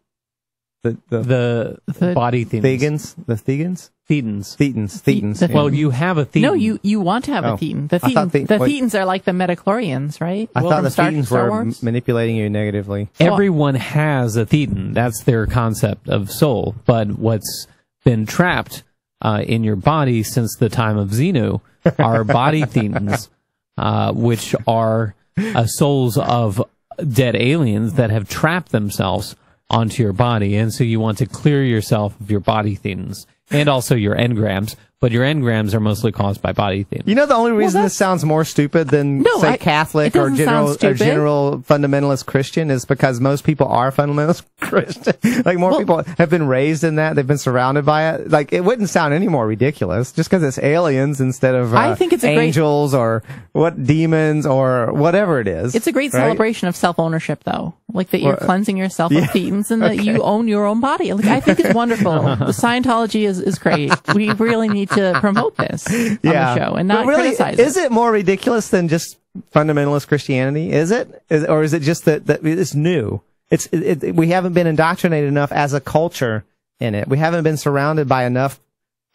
The the, the, the body Thetans. The Thetans? Thetans. Thetans. Thetans. The, yeah. Well, you have a Thetan. No, you, you want to have oh. a Thetan. The, Thetan, the, the Thetans are like the Metachlorians, right? I well, thought the Star, Thetans Star were manipulating you negatively. Everyone well, has a Thetan. That's their concept of soul. But what's been trapped uh, in your body since the time of Xenu are body Thetans, uh, which are uh, souls of dead aliens that have trapped themselves onto your body. And so you want to clear yourself of your body Thetans. And also your engrams, but your engrams are mostly caused by body themes. You know, the only reason well, this sounds more stupid than, no, say, I, Catholic or general, or general fundamentalist Christian is because most people are fundamentalist Christian. Like, more well, people have been raised in that. They've been surrounded by it. Like, it wouldn't sound any more ridiculous just because it's aliens instead of uh, I think it's angels or what demons or whatever it is. It's a great right? celebration of self-ownership, though. Like, that you're well, cleansing yourself yeah, of thetans and okay. that you own your own body. Like, I think it's wonderful. The Scientology is is great. We really need to promote this on yeah. the show and not really, criticize it. Is it more ridiculous than just fundamentalist Christianity? Is it? Is, or is it just that, that it's new? It's it, it, we haven't been indoctrinated enough as a culture in it. We haven't been surrounded by enough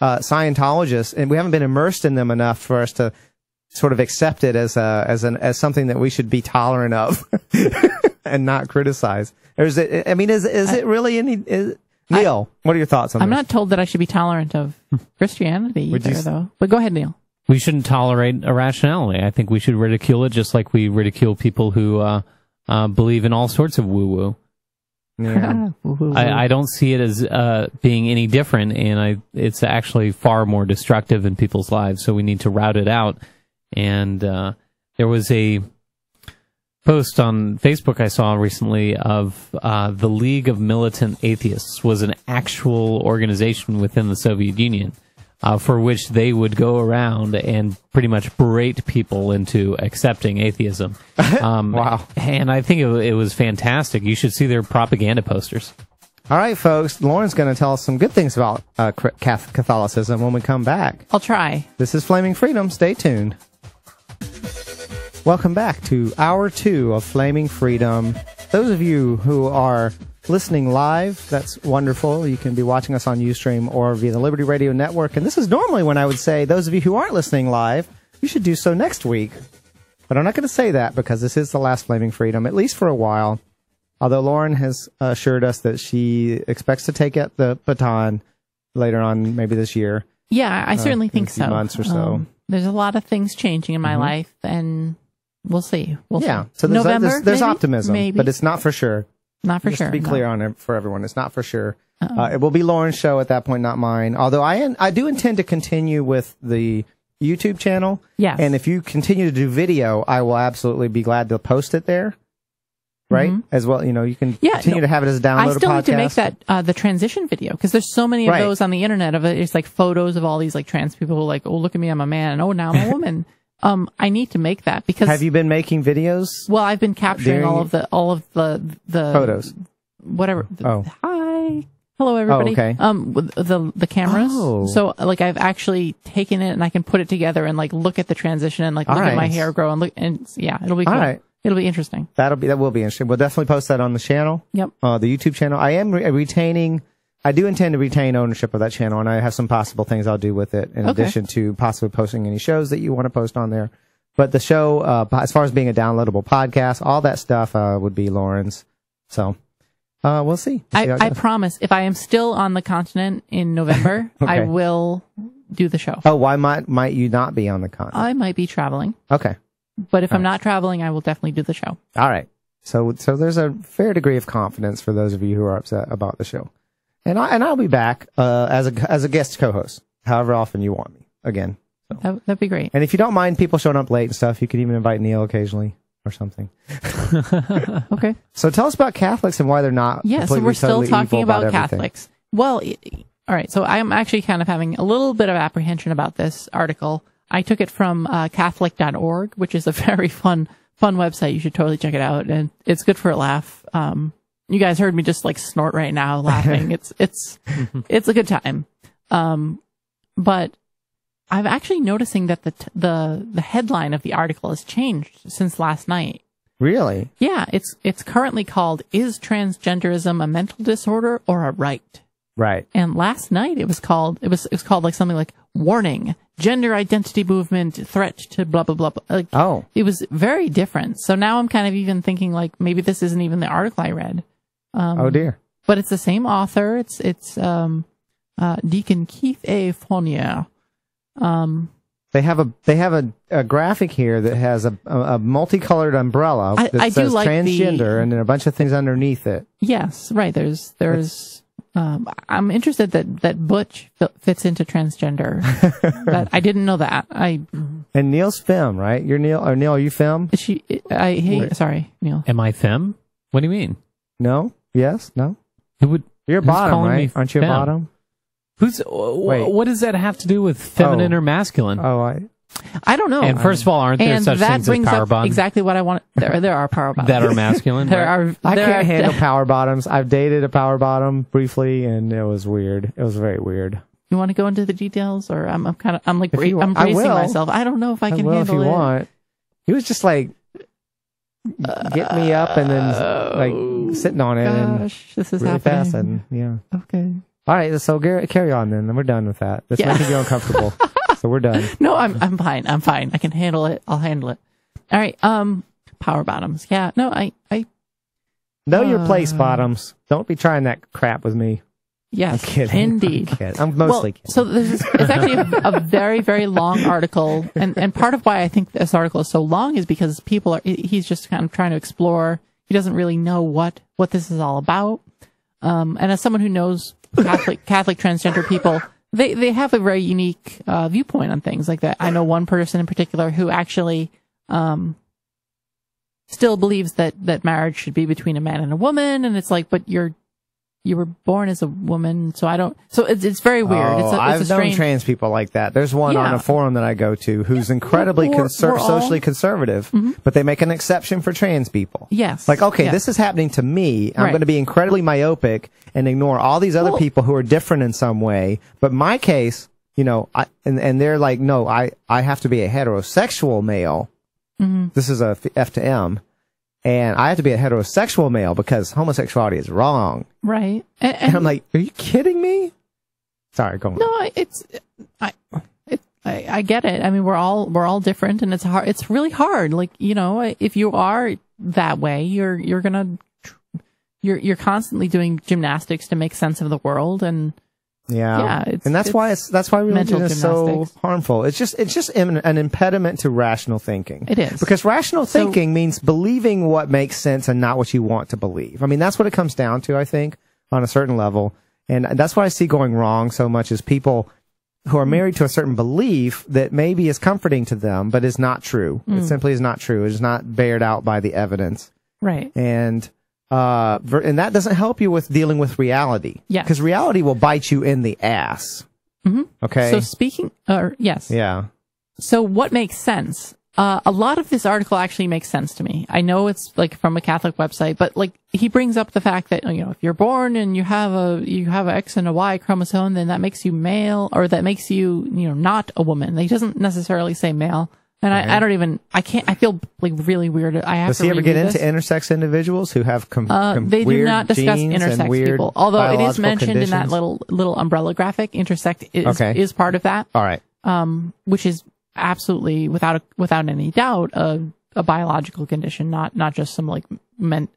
uh, Scientologists, and we haven't been immersed in them enough for us to sort of accept it as a as an as something that we should be tolerant of and not criticize. Or is it? I mean, is is I, it really any? Is, Neil, I, what are your thoughts on I'm this? I'm not told that I should be tolerant of Christianity either, you, though. But go ahead, Neil. We shouldn't tolerate irrationality. I think we should ridicule it just like we ridicule people who uh, uh, believe in all sorts of woo-woo. Yeah. I, I don't see it as uh, being any different, and I, it's actually far more destructive in people's lives, so we need to rout it out. And uh, there was a post on Facebook I saw recently of uh, the League of Militant Atheists was an actual organization within the Soviet Union uh, for which they would go around and pretty much berate people into accepting atheism. Um, wow. And I think it, it was fantastic. You should see their propaganda posters. All right, folks. Lauren's going to tell us some good things about uh, Catholicism when we come back. I'll try. This is Flaming Freedom. Stay tuned. Welcome back to Hour two of Flaming Freedom. Those of you who are listening live, that's wonderful. You can be watching us on Ustream or via the Liberty Radio Network. And this is normally when I would say, those of you who aren't listening live, you should do so next week. But I'm not going to say that because this is the last Flaming Freedom, at least for a while. Although Lauren has assured us that she expects to take up the baton later on, maybe this year. Yeah, I certainly uh, think so. Months or so. Um, there's a lot of things changing in my mm-hmm. life, and... We'll see. We'll yeah. See. So there's, November, there's, there's maybe? optimism, maybe. But it's not for sure. Not for Just sure. Just to be no. clear on it for everyone, it's not for sure. Uh-oh. Uh, it will be Lauren's show at that point, not mine. Although I I do intend to continue with the YouTube channel. Yes. And if you continue to do video, I will absolutely be glad to post it there. Right? Mm-hmm. As well, you know, you can yeah, continue no, to have it as a download. I still podcast. need to make that uh, the transition video because there's so many of right. those on the internet of it. It's like photos of all these like trans people who are like, oh, look at me, I'm a man, and oh, now I'm a woman. Um, I need to make that because have you been making videos? Well, I've been capturing all of the all of the the photos, whatever. Oh, hi, hello everybody. Oh, okay. Um, with the the cameras. Oh. So like I've actually taken it and I can put it together and like look at the transition and like all look right. at my hair grow and look and yeah, it'll be cool. All right. It'll be interesting. That'll be, that will be interesting. We'll definitely post that on the channel. Yep. Uh, the YouTube channel. I am re retaining, I do intend to retain ownership of that channel, and I have some possible things I'll do with it in okay. addition to possibly posting any shows that you want to post on there. But the show, uh, as far as being a downloadable podcast, all that stuff, uh, would be Lauren's. So, uh, we'll see. We'll see I, I promise if I am still on the continent in November, okay. I will do the show. Oh, why might, might you not be on the continent? I might be traveling. Okay. But if all I'm right. not traveling, I will definitely do the show. All right. So, so there's a fair degree of confidence for those of you who are upset about the show. And I, and I'll be back, uh, as a, as a guest co-host, however often you want me again. So. That, that'd be great. And if you don't mind people showing up late and stuff, you could even invite Neil occasionally or something. Okay. So tell us about Catholics and why they're not. Yeah, so we're still talking about, about Catholics. Well, all right. So I'm actually kind of having a little bit of apprehension about this article. I took it from uh, Catholic dot org, which is a very fun, fun website. You should totally check it out. And it's good for a laugh. Um, you guys heard me just like snort right now laughing. It's, it's, it's a good time. Um, but I'm actually noticing that the, t the, the headline of the article has changed since last night. Really? Yeah. It's, it's currently called, Is Transgenderism a Mental Disorder or a Right? Right. And last night it was called, it was, it was called like something like, Warning, Gender Identity Movement Threat to blah, blah, blah. Like, oh. It was very different. So now I'm kind of even thinking like, maybe this isn't even the article I read. Um, oh dear. But it's the same author. It's, it's, um, uh, Deacon Keith A. Fournier. Um, they have a, they have a, a graphic here that has a, a, a multicolored umbrella that I, I says do like transgender the, and then a bunch of things underneath it. Yes. Right. There's, there's, it's, um, I'm interested that, that butch fits into transgender. But I didn't know that. I, and Neil's femme, right? You're Neil or Neil, are you femme? Is she, I hate, sorry, Neil. Am I femme? What do you mean? No. Yes. No. It would, you're bottom, right? Aren't you femme? A bottom? Who's? Wait. What does that have to do with feminine oh. or masculine? Oh, I, I don't know. And first of all, aren't there and such that things brings as power bottoms? Exactly what I want. There, there are power bottoms that are masculine. There right? are. I there can't are, handle power bottoms. I've dated a power bottom briefly, and it was weird. It was very weird. You want to go into the details, or I'm, I'm kind of, I'm like, bra you, I'm bracing myself. I don't know if I can I will handle if you it. Want. He was just like, get me up, and then like sitting on it. Gosh, and this is really happening. Fast and, yeah. Okay. All right, so carry on then, and we're done with that. That's yeah. making you uncomfortable, so we're done. No, I'm I'm fine. I'm fine. I can handle it. I'll handle it. All right. Um, power bottoms. Yeah. No, I I know uh, your place, bottoms. Don't be trying that crap with me. Yes, I'm kidding. Indeed. I'm, kidding. I'm mostly well, kidding. So this is it's actually a, a very very long article, and and part of why I think this article is so long is because people are he's just kind of trying to explore. He doesn't really know what what this is all about. Um, and as someone who knows Catholic, Catholic transgender people, they, they have a very unique, uh, viewpoint on things like that. I know one person in particular who actually, um, still believes that, that marriage should be between a man and a woman. And it's like, but you're, you were born as a woman. So I don't, so it's, it's very weird. Oh, it's a, it's I've a strange, known trans people like that. There's one yeah. on a forum that I go to who's incredibly we're, conser we're all, socially conservative, mm-hmm. but they make an exception for trans people. Yes. Like, okay, yes. this is happening to me. I'm right. going to be incredibly myopic and ignore all these other well, people who are different in some way. But my case, you know, I, and, and they're like, no, I, I have to be a heterosexual male. Mm-hmm. This is a F to M. And I have to be a heterosexual male because homosexuality is wrong. Right. And, and, and I'm like, are you kidding me? Sorry, go on. No, it's, I, it, I, I get it. I mean, we're all, we're all different and it's hard. It's really hard. Like, you know, if you are that way, you're, you're gonna, you're, you're constantly doing gymnastics to make sense of the world. And yeah. yeah it's, and that's it's why it's, that's why religion is so harmful. It's just, it's just an impediment to rational thinking. It is. Because rational thinking so, means believing what makes sense and not what you want to believe. I mean, that's what it comes down to, I think, on a certain level. And that's what I see going wrong so much is people who are married to a certain belief that maybe is comforting to them, but is not true. Mm. It simply is not true. It is not bared out by the evidence. Right. And, Uh, and that doesn't help you with dealing with reality. Yeah. Because reality will bite you in the ass. Mm-hmm. Okay. So speaking, or uh, yes. Yeah. So what makes sense? Uh, a lot of this article actually makes sense to me. I know it's like from a Catholic website, but like he brings up the fact that, you know, if you're born and you have a, you have an X and a Y chromosome, then that makes you male or that makes you, you know, not a woman. He doesn't necessarily say male. And right. I, I don't even, I can't, I feel like really weird. I have Does to he ever get into this. intersex individuals who have com, com, uh, They do weird not discuss intersex people. Although it is mentioned conditions. in that little little umbrella graphic, intersex is, okay. is part of that. All right. Um, which is absolutely, without a, without any doubt, a, a biological condition, not not just some, like, men,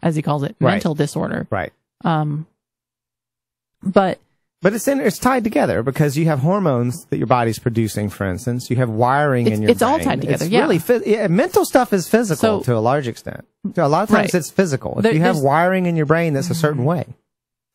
as he calls it, right. mental disorder. Right. Um, but... But it's in, it's tied together because you have hormones that your body's producing, for instance. You have wiring it's, in your it's brain. It's all tied together, it's yeah. really yeah, mental stuff is physical so, to a large extent. So a lot of times right. it's physical. If there, you have wiring in your brain that's a certain way.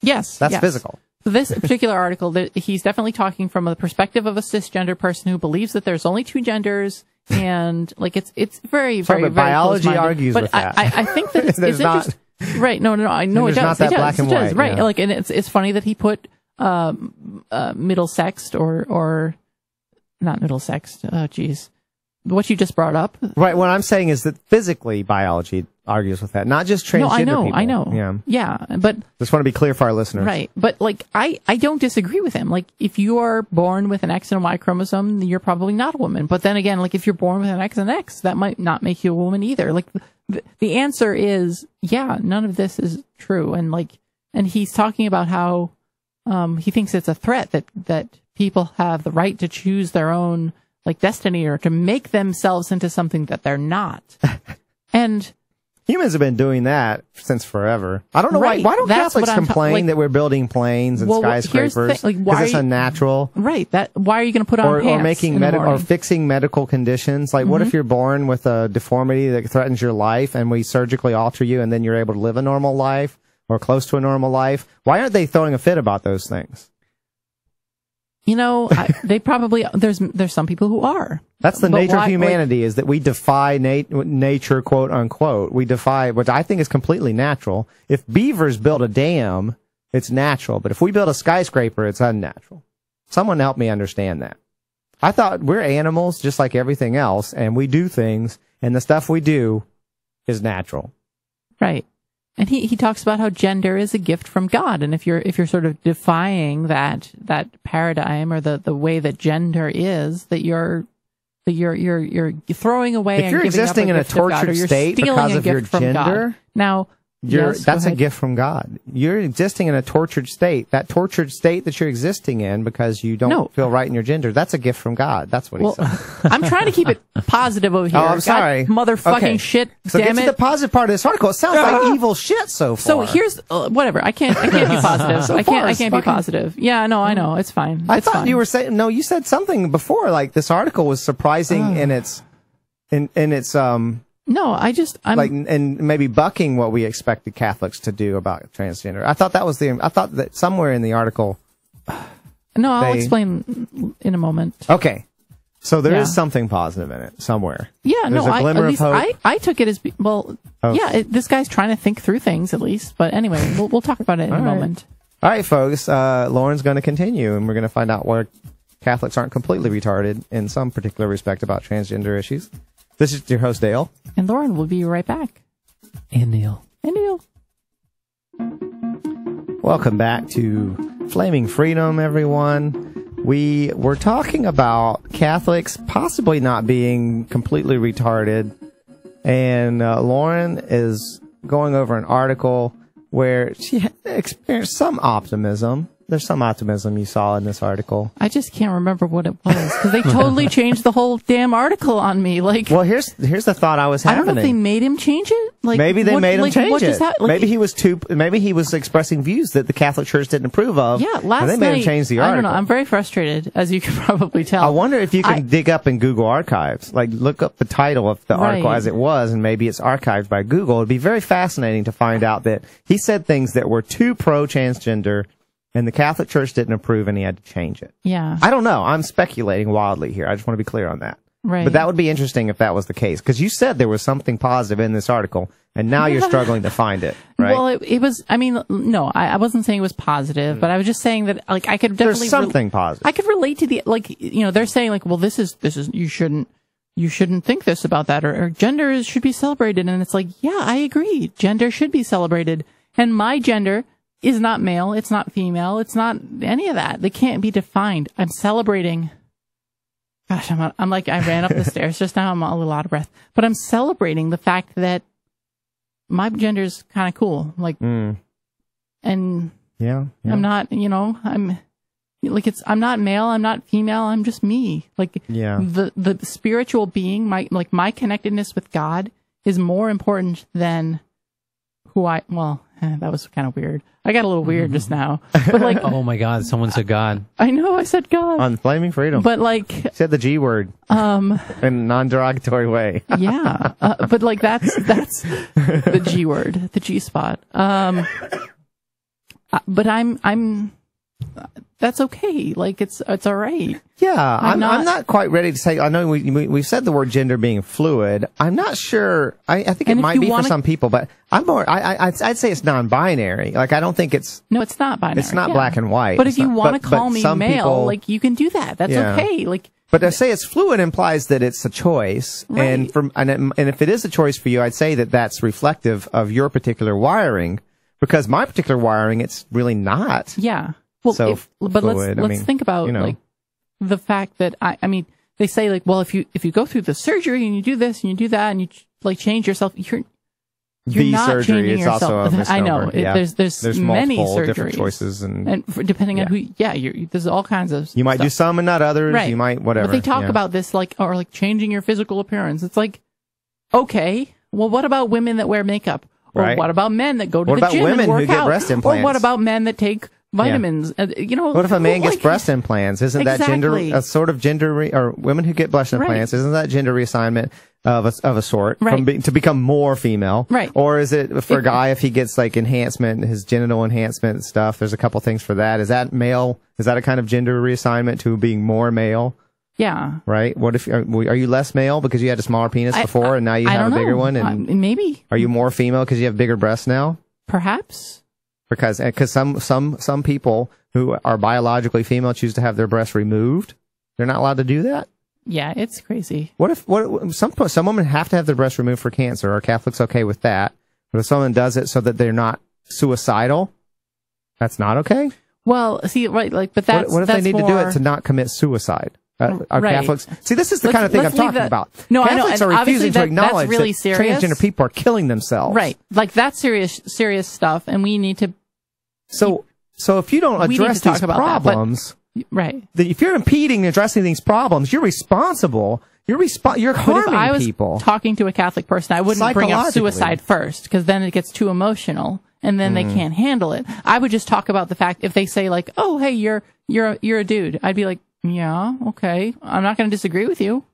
Yes. That's yes. physical. So this particular article, he's definitely talking from the perspective of a cisgender person who believes that there's only two genders. And, like, it's it's very, Sorry, very, but very biology argues but with I, that. I, I think that it's, it's not, interesting. Right, no, no, no, I know it does. Not that it does, black and it does, white, right. Yeah. Like, and it's, it's funny that he put... Um, uh, middle sexed or, or not middle sexed. Oh, geez. What you just brought up. Right. What I'm saying is that physically biology argues with that, not just transgender. No, I know. People. I know. Yeah. Yeah. But just want to be clear for our listeners. Right. But like, I, I don't disagree with him. Like, if you are born with an X and a Y chromosome, you're probably not a woman. But then again, like, if you're born with an X and X, that might not make you a woman either. Like, th the answer is, yeah, none of this is true. And like, and he's talking about how, Um, he thinks it's a threat that, that people have the right to choose their own, like, destiny or to make themselves into something that they're not. And humans have been doing that since forever. I don't know right, why. Why don't Catholics complain like, that we're building planes and well, skyscrapers? Like, why it's you, unnatural. Right. That why are you going to put on or, pants or making med or fixing medical conditions? Like, mm-hmm. what if you're born with a deformity that threatens your life, and we surgically alter you, and then you're able to live a normal life? Or close to a normal life. Why aren't they throwing a fit about those things? You know, I, they probably there's there's some people who are. That's the but nature why, of humanity, like, is that we defy nat nature, quote unquote. We defy, which I think is completely natural. If beavers build a dam, it's natural. But if we build a skyscraper, it's unnatural. Someone help me understand that. I thought we're animals just like everything else, and we do things, and the stuff we do is natural. Right. And he, he talks about how gender is a gift from God. And if you're, if you're sort of defying that, that paradigm or the, the way that gender is, that you're, that you're, you're, you're throwing away. If you're and existing up a in a tortured state because of your gender, now, you're, yes, that's a gift from God. You're existing in a tortured state. That tortured state that you're existing in because you don't no. feel right in your gender, that's a gift from God. That's what well, he said. I'm trying to keep it positive over here. Oh, I'm God, sorry. Motherfucking okay. shit, so damn it. So get to the positive part of this article. It sounds uh, like evil shit so far. So here's, uh, whatever. I can't, I can't be positive. so I can't, I can't be positive. Yeah, no, I know. It's fine. It's I thought fine. you were saying, no, you said something before, like this article was surprising uh. in its, in, in its, um, No, I just I'm like and maybe bucking what we expected Catholics to do about transgender. I thought that was the I thought that somewhere in the article. No, I'll they, explain in a moment. Okay, so there yeah. is something positive in it somewhere. Yeah, There's no, a glimmer I, at least of hope. I I took it as well. Oh. Yeah, it, this guy's trying to think through things at least. But anyway, we'll we'll talk about it in All a right. moment. All right, folks. Uh, Lauren's going to continue, and we're going to find out where Catholics aren't completely retarded in some particular respect about transgender issues. This is your host, Dale. And Lauren will be right back. And Neil. And Neil. Welcome back to Flaming Freedom, everyone. We were talking about Catholics possibly not being completely retarded. And uh, Lauren is going over an article where she experienced some optimism. There's some optimism you saw in this article. I just can't remember what it was because they totally changed the whole damn article on me. Like, well, here's here's the thought I was having. I don't know if they made him change it. Like, maybe they what, made him like, change it. Like, maybe he was too. Maybe he was expressing views that the Catholic Church didn't approve of. Yeah, last and they made night, him change the article. I don't know. I'm very frustrated, as you can probably tell. I wonder if you can I, dig up in Google Archives, like look up the title of the right. article as it was, and maybe it's archived by Google. It'd be very fascinating to find out that he said things that were too pro-transgender. And the Catholic Church didn't approve, and he had to change it. Yeah. I don't know. I'm speculating wildly here. I just want to be clear on that. Right. But that would be interesting if that was the case, because you said there was something positive in this article, and now you're struggling to find it, right? Well, it, it was, I mean, no, I, I wasn't saying it was positive, mm. but I was just saying that, like, I could definitely... There's something positive. I could relate to the, like, you know, they're saying, like, well, this is, this is, you shouldn't, you shouldn't think this about that, or, or gender is, should be celebrated, and it's like, yeah, I agree. Gender should be celebrated, and my gender... is not male, it's not female, it's not any of that. They can't be defined. I'm celebrating Gosh, I'm, I'm like, I ran up the stairs just now. I'm a little out of breath, but I'm celebrating the fact that my gender's kind of cool. Like, mm. and yeah, yeah, I'm not, you know, I'm like, it's, I'm not male. I'm not female. I'm just me. Like yeah. the, the spiritual being, my, like my connectedness with God is more important than who I, well, eh, that was kind of weird. I got a little weird mm-hmm. just now, but like, oh my God, someone said God. I, I know I said God on Flaming Freedom, but like you said the G word, um, in a non-derogatory way. yeah. Uh, but like that's, that's the G word, the G spot. Um, but I'm, I'm, that's okay. Like it's, it's all right. Yeah. I'm, I'm, not, I'm not quite ready to say, I know we, we, we've said the word gender being fluid. I'm not sure. I, I think it might be wanna, for some people, but I'm more, I, I, I'd, I'd say it's non-binary. Like I don't think it's. No, it's not binary. It's not yeah. black and white. But if you want to call me male, people, like you can do that. That's yeah. okay. Like. But to say it's fluid implies that it's a choice. Right. And from, and, it, and if it is a choice for you, I'd say that that's reflective of your particular wiring, because my particular wiring, it's really not. Yeah. Well, so if, but fluid, let's, I let's mean, think about, you know, like, the fact that, I, I mean, they say, like, well, if you, if you go through the surgery and you do this and you do that and you, ch like, change yourself, you're, you're the not surgery changing is yourself. Also a misnomer. I know. Yeah. It, there's, there's, there's many surgeries. Different choices. And, and for, depending yeah. on who, yeah, you're, there's all kinds of You might stuff. do some and not others. Right. You might, whatever. But they talk yeah. about this, like, or, like, changing your physical appearance. It's like, okay, well, what about women that wear makeup? Or right. what about men that go to what the gym and work out? What about women who get breast implants? Or what about men that take vitamins, yeah. uh, you know. What if a man well, gets like, breast implants? Isn't exactly. that gender, a sort of gender, re or women who get breast implants, right. isn't that gender reassignment of a, of a sort, right. from be to become more female? Right. Or is it for it, a guy, if he gets like enhancement, his genital enhancement stuff, there's a couple things for that. Is that male? Is that a kind of gender reassignment to being more male? Yeah. Right? What if, are, are you less male because you had a smaller penis I, before I, and now you I have a bigger know. one? And uh, maybe. Are you more female because you have bigger breasts now? Perhaps. Because, because some, some, some people who are biologically female choose to have their breasts removed. They're not allowed to do that. Yeah, it's crazy. What if, what, some, some women have to have their breasts removed for cancer. Are Catholics okay with that? But if someone does it so that they're not suicidal, that's not okay? Well, see, right, like, but that's, what, what if that's they need more... to do it to not commit suicide? Uh, are right. Catholics, see, this is the let's, kind of thing I'm talking that, about. No, Catholics I know, and are refusing that, to acknowledge really that transgender people are killing themselves. Right, like that's serious, serious stuff, and we need to. So, so if you don't address these problems, that, but, right? The, if you're impeding addressing these problems, you're responsible. You're resp You're harming people. I was people. talking to a Catholic person, I wouldn't bring up suicide first because then it gets too emotional, and then mm. they can't handle it. I would just talk about the fact if they say like, "Oh, hey, you're you're you're a dude," I'd be like. Yeah, okay. I'm not going to disagree with you.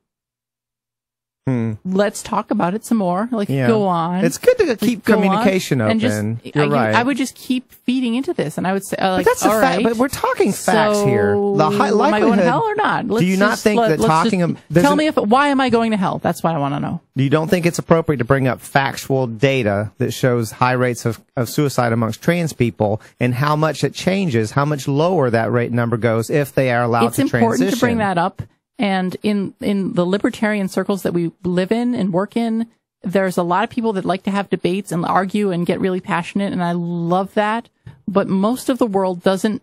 Hmm. Let's talk about it some more. Like, yeah. go on. It's good to like, keep communication open. And just, You're I, right. I would just keep feeding into this, and I would say, uh, like, but that's all a fact. Right, but we're talking facts so here. The high likelihood. Am I going to hell or not? Let's do you not think let, that talking? Just, a, tell a, me if why am I going to hell? That's what I want to know. You don't think it's appropriate to bring up factual data that shows high rates of, of suicide amongst trans people and how much it changes, how much lower that rate number goes if they are allowed it's to transition? It's important to bring that up. And in, in the libertarian circles that we live in and work in, there's a lot of people that like to have debates and argue and get really passionate, and I love that. But most of the world doesn't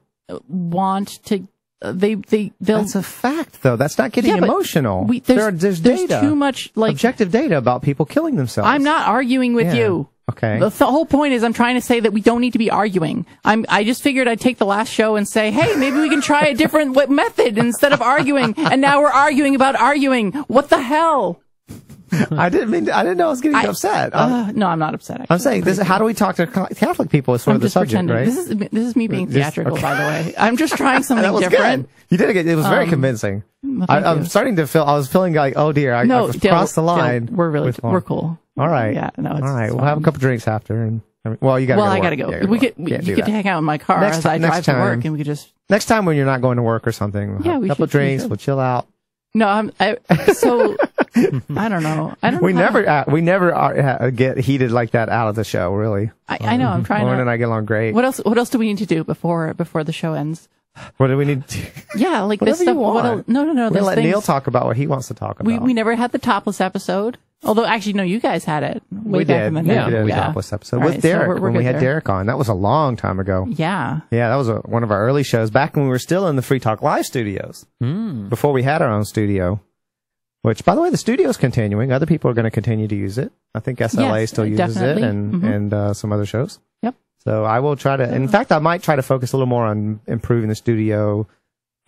want to. They they they'll. That's a fact, though. That's not getting yeah, emotional. We, there's, there are, there's there's data, too much like objective data about people killing themselves. I'm not arguing with yeah. you. Okay. The, the whole point is I'm trying to say that we don't need to be arguing. I'm, I just figured I'd take the last show and say, hey, maybe we can try a different method instead of arguing. And now we're arguing about arguing. What the hell? I didn't mean to, I didn't know I was getting I, upset. Uh, no, I'm not upset. Actually. I'm saying this. How do we talk to Catholic people is sort I'm of the subject, pretending. right? This is, this is me being just, theatrical, okay. by the way. I'm just trying something that was different. Good. You did it. It was very um, convincing. I, I'm starting to feel, I was feeling like, oh dear, I, no, I Dale, crossed the line. Dale, we're really, we're cool. All right. Yeah, no, it's all right. Fun. We'll have a couple drinks after, and well, you got. Well, go I gotta go. Yeah, we could. We, you could that. hang out in my car next as I drive time, to work, and we could just. Next time when you're not going to work or something, we'll yeah, have we a couple should, drinks. We we'll chill out. No, I'm I, so. I don't know. I don't. We know never. Uh, we never are, uh, get heated like that out of the show. Really. I, um, I know. I'm trying. Lauren to, and I get along great. What else? What else do we need to do before before the show ends? What do we need to do? Yeah, like this stuff. What else, no, no, no. We'll let things, Neil talk about what he wants to talk about. We we never had the topless episode. Although, actually, no, you guys had it. Way we back did. In the yeah, we did. We yeah. this episode All with right, Derek so we're, we're when we had there. Derek on. That was a long time ago. Yeah. Yeah, that was a, one of our early shows back when we were still in the Free Talk Live studios. Mm. Before we had our own studio. Which, by the way, the studio is continuing. Other people are going to continue to use it. I think S L A yes, still uses definitely. It and, mm-hmm. and uh, some other shows. Yep. So I will try to, in yeah. fact, I might try to focus a little more on improving the studio,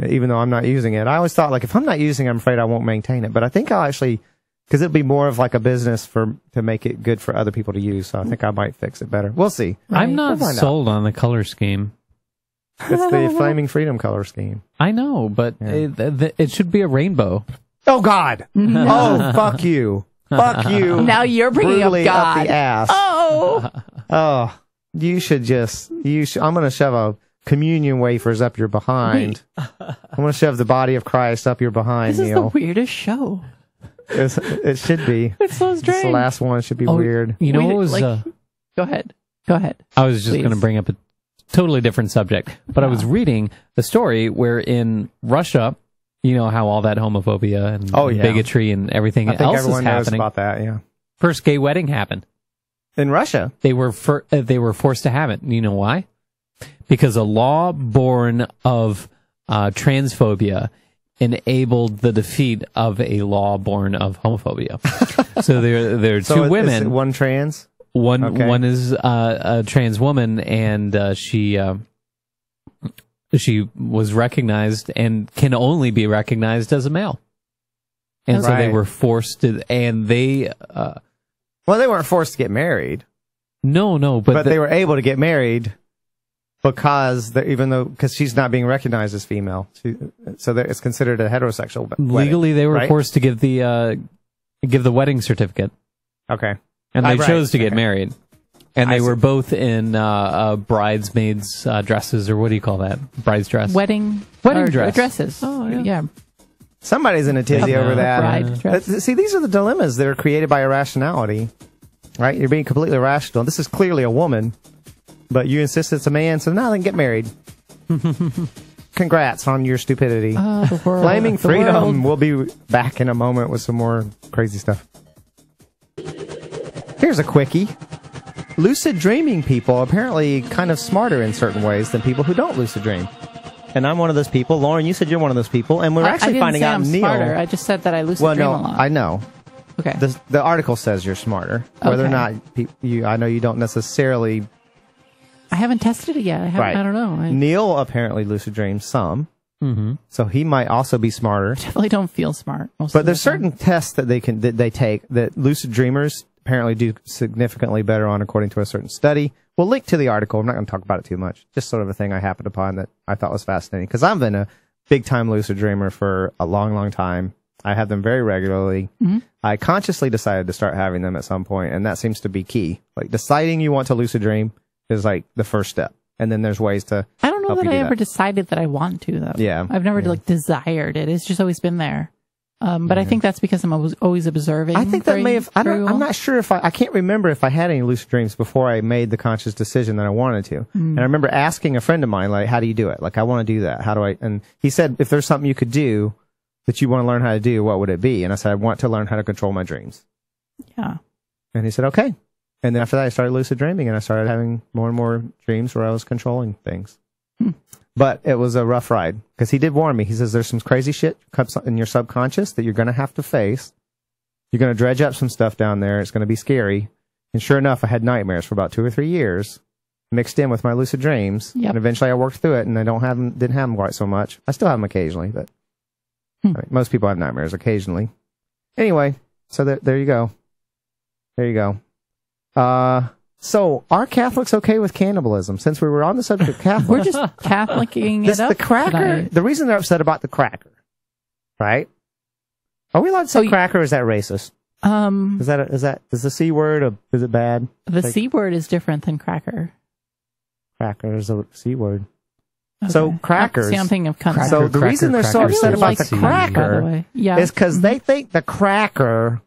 even though I'm not using it. I always thought, like, if I'm not using it, I'm afraid I won't maintain it. But I think I'll actually, because it'll be more of like a business for to make it good for other people to use. So I think I might fix it better. We'll see. Right. I'm not we'll sold out. on the color scheme. It's the Flaming Freedom color scheme. I know, but yeah. it, the, it should be a rainbow. Oh, God. Oh, fuck you. Fuck you. Now you're bringing up God. Up the ass. Oh. Oh, you should just, you sh I'm going to shove a communion wafers up your behind. I'm going to shove the body of Christ up your behind, Neil. This is the weirdest show. It's, it should be. It's so strange. It's the last one. It should be oh, weird. You know Wait, what was... Like, uh, go ahead. Go ahead. I was just going to bring up a totally different subject, but wow. I was reading the story where in Russia... You know how all that homophobia and oh, yeah. bigotry and everything I think else everyone is happening. Knows about that, yeah. First gay wedding happened in Russia. They were for, uh, they were forced to have it. You know why? Because a law born of uh, transphobia enabled the defeat of a law born of homophobia. So there, there are two so women. Is it one trans. One okay. one is uh, a trans woman, and uh, she. Uh, She was recognized and can only be recognized as a male. And right. so they were forced to, and they... Uh, well, they weren't forced to get married. No, no, but... But the, they were able to get married because, even though, because she's not being recognized as female. She, so it's considered a heterosexual wedding, legally, they were right? forced to give the, uh, give the wedding certificate. Okay. And they right. chose to get okay. married. And they were both in uh, uh, bridesmaids' uh, dresses, or what do you call that? Bride's dress. Wedding, wedding dress. dresses. Oh, yeah. yeah. Somebody's in a tizzy over that. Bride dress. See, these are the dilemmas that are created by irrationality, right? You're being completely irrational. This is clearly a woman, but you insist it's a man, so now they can get married. Congrats on your stupidity. Uh, the world, Flaming the Freedom. World. We'll be back in a moment with some more crazy stuff. Here's a quickie. Lucid dreaming people are apparently kind of smarter in certain ways than people who don't lucid dream. And I'm one of those people. Lauren, you said you're one of those people. And we're I, actually I didn't finding say out I'm Neil. Smarter. I just said that I lucid well, dream no, a lot. I know. Okay. The, the article says you're smarter. Whether okay. or not pe you, I know you don't necessarily. I haven't tested it yet. I, haven't, right. I don't know. I... Neil apparently lucid dreams some. Mm-hmm. So he might also be smarter. Definitely don't feel smart. But there's the certain tests that they can that they take that lucid dreamers apparently do significantly better on, according to a certain study. We'll link to the article. I'm not going to talk about it too much. Just sort of a thing I happened upon that I thought was fascinating. Because I've been a big-time lucid dreamer for a long, long time. I have them very regularly. Mm-hmm. I consciously decided to start having them at some point, and that seems to be key. Like, deciding you want to lucid dream is, like, the first step. And then there's ways to I don't know that do I that. ever decided that I want to, though. Yeah. I've never, yeah. like, desired it. It's just always been there. Um, but yeah. I think that's because I'm always observing. I think that may have, I don't, I'm not sure if I, I can't remember if I had any lucid dreams before I made the conscious decision that I wanted to. Mm. And I remember asking a friend of mine, like, how do you do it? Like, I want to do that. How do I, and he said, if there's something you could do that you want to learn how to do, what would it be? And I said, I want to learn how to control my dreams. Yeah. And he said, okay. And then after that, I started lucid dreaming and I started having more and more dreams where I was controlling things. Hmm. But it was a rough ride, because he did warn me. He says, there's some crazy shit in your subconscious that you're going to have to face. You're going to dredge up some stuff down there. It's going to be scary. And sure enough, I had nightmares for about two or three years, mixed in with my lucid dreams. Yep. And eventually I worked through it, and I don't have them, didn't have them quite so much. I still have them occasionally, but hmm. I mean, most people have nightmares occasionally. Anyway, so th there you go. There you go. Uh... So, are Catholics okay with cannibalism? Since we were on the subject of Catholics. We're just Catholicing it up. The cracker. The reason they're upset about the cracker, right? Are we allowed to say oh, cracker, or is that racist? Um, is that, a, is that, is the C word, a, is it bad? The like, C word is different than cracker. Cracker is a C word. Okay. So, crackers. See, I'm thinking of cracker, so, the cracker, reason they're cracker, so upset really about like the C, cracker the yeah. is because mm-hmm. they think the cracker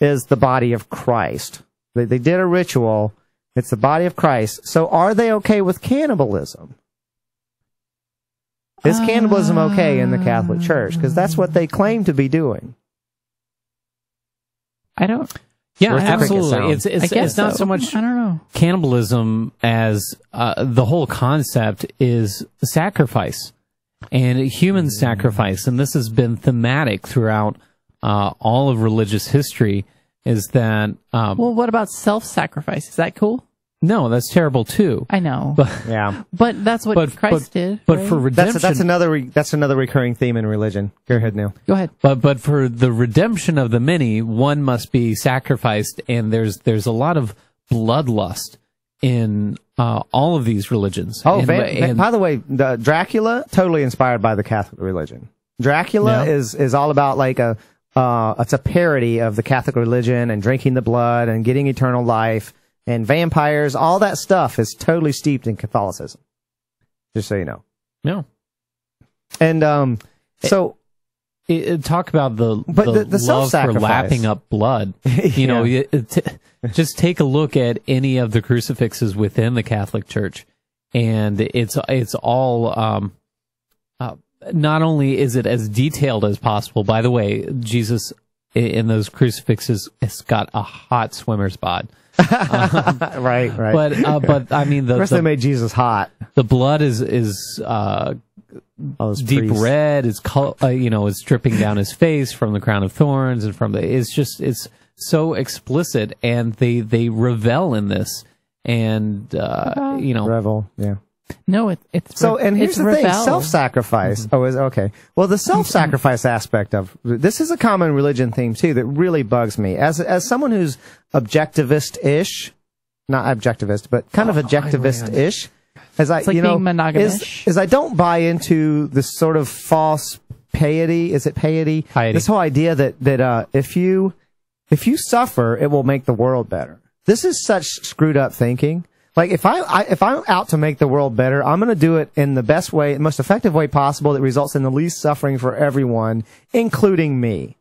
is the body of Christ. They, they did a ritual. It's the body of Christ. So are they okay with cannibalism? Is uh, cannibalism okay in the Catholic Church? Because that's what they claim to be doing. I don't. Yeah, absolutely. It's it's, it's not so, so much I don't know. cannibalism as uh, the whole concept is sacrifice and human mm. sacrifice, and this has been thematic throughout uh, all of religious history. Is that um, well? What about self-sacrifice? Is that cool? No, that's terrible too. I know. But, yeah, but that's what but, Christ but, did. But right? for redemption, that's, that's another re that's another recurring theme in religion. Go ahead, Neil. Go ahead. But but for the redemption of the many, one must be sacrificed, and there's there's a lot of bloodlust in uh, all of these religions. Oh, and, Van, and, by the way, the Dracula totally inspired by the Catholic religion. Dracula no. is is all about like a uh, it's a parody of the Catholic religion and drinking the blood and getting eternal life. And vampires, all that stuff is totally steeped in Catholicism. Just so you know. Yeah. And um, so... It, it, talk about the, but the, the, the love for lapping up blood. You yeah. know, it, it, just take a look at any of the crucifixes within the Catholic Church. And it's, it's all... Um, uh, not only is it as detailed as possible, by the way, Jesus in those crucifixes has got a hot swimmer's bod. um, right, right. But uh, but I mean, the, the they made Jesus hot. The blood is is uh, oh, deep priests. red. It's uh, you know, it's dripping down his face from the crown of thorns and from the. It's just it's so explicit, and they they revel in this, and uh, uh, you know, revel. Yeah. No, it, it's so. And here's the thing: self-sacrifice. Mm-hmm. Oh, is okay. Well, the self-sacrifice aspect of this is a common religion theme too that really bugs me. As as someone who's objectivist-ish, not objectivist, but kind oh, of objectivist-ish, as I it's like you know, being monogamish. Is, is I don't buy into this sort of false piety. Is it piety? Piety. This whole idea that that uh, if you if you suffer, it will make the world better. This is such screwed up thinking. Like, if, I, I, if I'm out to make the world better, I'm going to do it in the best way, most effective way possible that results in the least suffering for everyone, including me,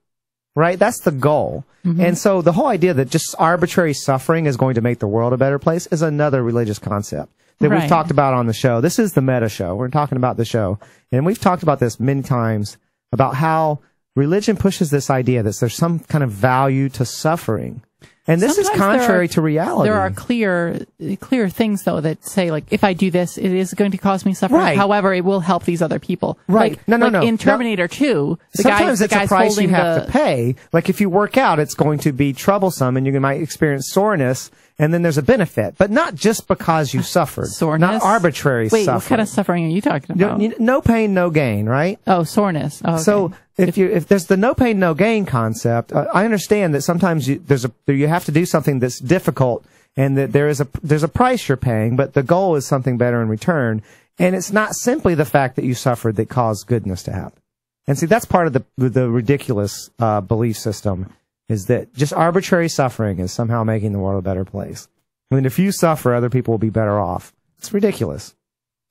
right? That's the goal. Mm-hmm. And so the whole idea that just arbitrary suffering is going to make the world a better place is another religious concept that right. we've talked about on the show. This is the meta show. We're talking about the show. And we've talked about this many times, about how religion pushes this idea that there's some kind of value to suffering. And this Sometimes is contrary are, to reality. There are clear, clear things though that say like, if I do this, it is going to cause me suffering. Right. However, it will help these other people. Right? Like, no, no, like no. In Terminator now, two, the sometimes guy, it's the a price you have the, to pay. Like if you work out, it's going to be troublesome, and you might experience soreness. And then there's a benefit, but not just because you suffered. Soreness, not arbitrary. Wait, suffering. What kind of suffering are you talking about? No, no pain, no gain, right? Oh, soreness. Oh, okay. So if, if you if there's the no pain, no gain concept, uh, I understand that sometimes you there's a you have to do something that's difficult, and that there is a there's a price you're paying, but the goal is something better in return, and it's not simply the fact that you suffered that caused goodness to happen. And see, that's part of the the ridiculous uh, belief system. Is that just arbitrary suffering is somehow making the world a better place. I mean, if you suffer, other people will be better off. It's ridiculous.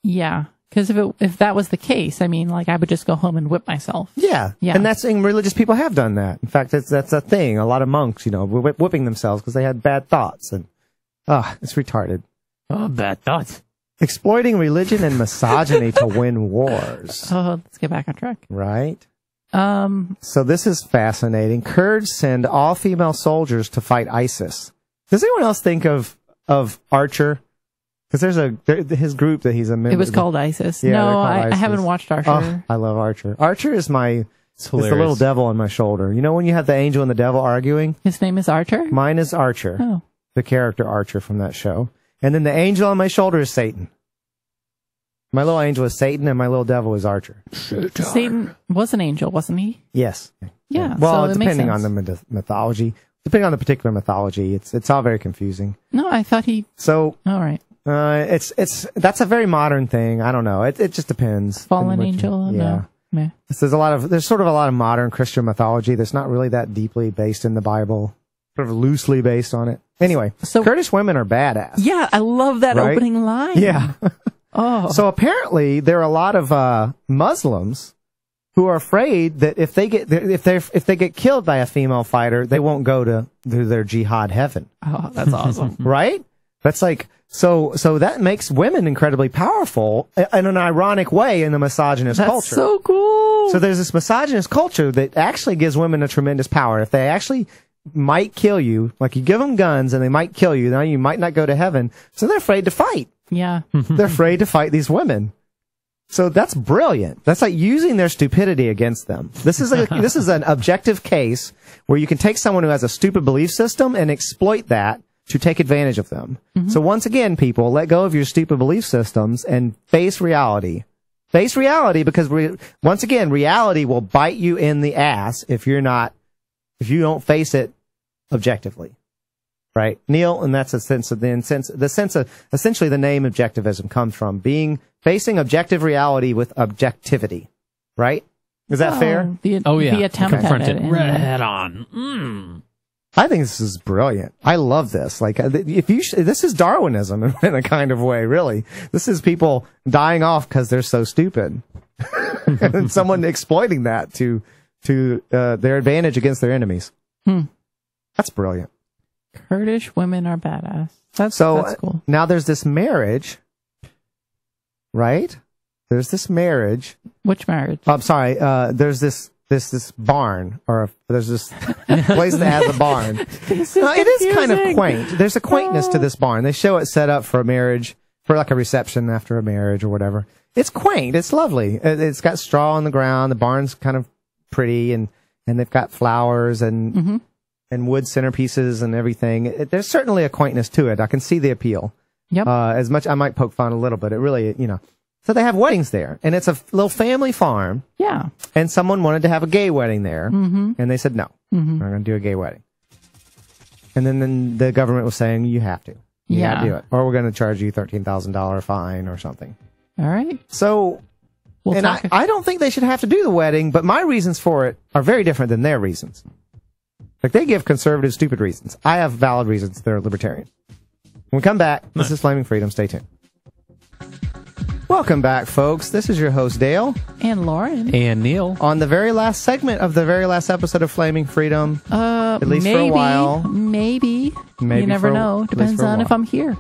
Yeah, because if it, if that was the case, I mean, like, I would just go home and whip myself. Yeah, yeah. And that's, and religious people have done that. In fact, that's, that's a thing. A lot of monks, you know, were whipping themselves because they had bad thoughts. And, ah, oh, it's retarded. Oh, bad thoughts. Exploiting religion and misogyny to win wars. Oh, let's get back on track. Right? Um, so this is fascinating. Kurds send all female soldiers to fight ISIS. Does anyone else think of of Archer? Because there's a there, his group that he's a member. It was called ISIS. Yeah, no, I, ISIS. I haven't watched Archer. Oh, I love Archer. Archer is my it's, it's the little devil on my shoulder. You know when you have the angel and the devil arguing? His name is Archer. Mine is Archer. Oh, the character Archer from that show. And then the angel on my shoulder is Satan. My little angel is Satan, and my little devil is Archer. Satan, Satan was an angel, wasn't he? Yes. Yeah. Well, so it depending makes sense. on the mythology, depending on the particular mythology, it's it's all very confusing. No, I thought he. So all right. Uh, it's it's that's a very modern thing. I don't know. It it just depends. Fallen angel. You, yeah. No. Yeah. There's a lot of there's sort of a lot of modern Christian mythology that's not really that deeply based in the Bible. Sort of loosely based on it. Anyway, so Kurdish women are badass. Yeah, I love that right? opening line. Yeah. Oh. So apparently there are a lot of uh, Muslims who are afraid that if they get if they if they get killed by a female fighter, they won't go to, to their jihad heaven. Oh, that's awesome, right? That's like so so that makes women incredibly powerful in an ironic way in the misogynist that's culture. That's so cool. So there's this misogynist culture that actually gives women a tremendous power if they actually might kill you. Like, you give them guns and they might kill you. Now you might not go to heaven. So they're afraid to fight. Yeah. They're afraid to fight these women. So that's brilliant. That's like using their stupidity against them. This is a, this is an objective case where you can take someone who has a stupid belief system and exploit that to take advantage of them. Mm-hmm. So once again, people, let go of your stupid belief systems and face reality. Face reality, because re once again, reality will bite you in the ass if you're not, if you don't face it objectively. Right, Neil, and that's a sense of the sense. The sense of essentially the name objectivism comes from being facing objective reality with objectivity. Right? Is that oh, fair? The, oh yeah, the attempt okay. at it, right on. Mm. I think this is brilliant. I love this. Like, if you, sh this is Darwinism in a kind of way. Really, this is people dying off because they're so stupid, and someone exploiting that to to uh, their advantage against their enemies. Hmm. That's brilliant. Kurdish women are badass. That's so that's cool. Now there's this marriage, right? There's this marriage. Which marriage? Oh, I'm sorry. Uh, there's this this this barn, or a, there's this place that has a barn. Is now, it is kind of quaint. There's a quaintness to this barn. They show it set up for a marriage, for like a reception after a marriage or whatever. It's quaint. It's lovely. It's got straw on the ground. The barn's kind of pretty, and and they've got flowers and. Mm-hmm. And wood centerpieces and everything. It, there's certainly a quaintness to it. I can see the appeal. Yep. Uh, as much I might poke fun a little, but it really, you know. So they have weddings there, and it's a little family farm. Yeah. And someone wanted to have a gay wedding there, mm-hmm. and they said no, mm-hmm. we're going to do a gay wedding. And then, then the government was saying you have to, you yeah, have to do it, or we're going to charge you thirteen thousand dollar fine or something. All right. So. We'll and I, I don't think they should have to do the wedding, but my reasons for it are very different than their reasons. Like, they give conservative, stupid reasons. I have valid reasons. They're libertarian. When we come back, this is Flaming Freedom. Stay tuned. Welcome back, folks. This is your host, Dale. And Lauren. And Neil. On the very last segment of the very last episode of Flaming Freedom. Uh, at least maybe, for a while. Maybe. Maybe. You never know. Depends on if I'm here.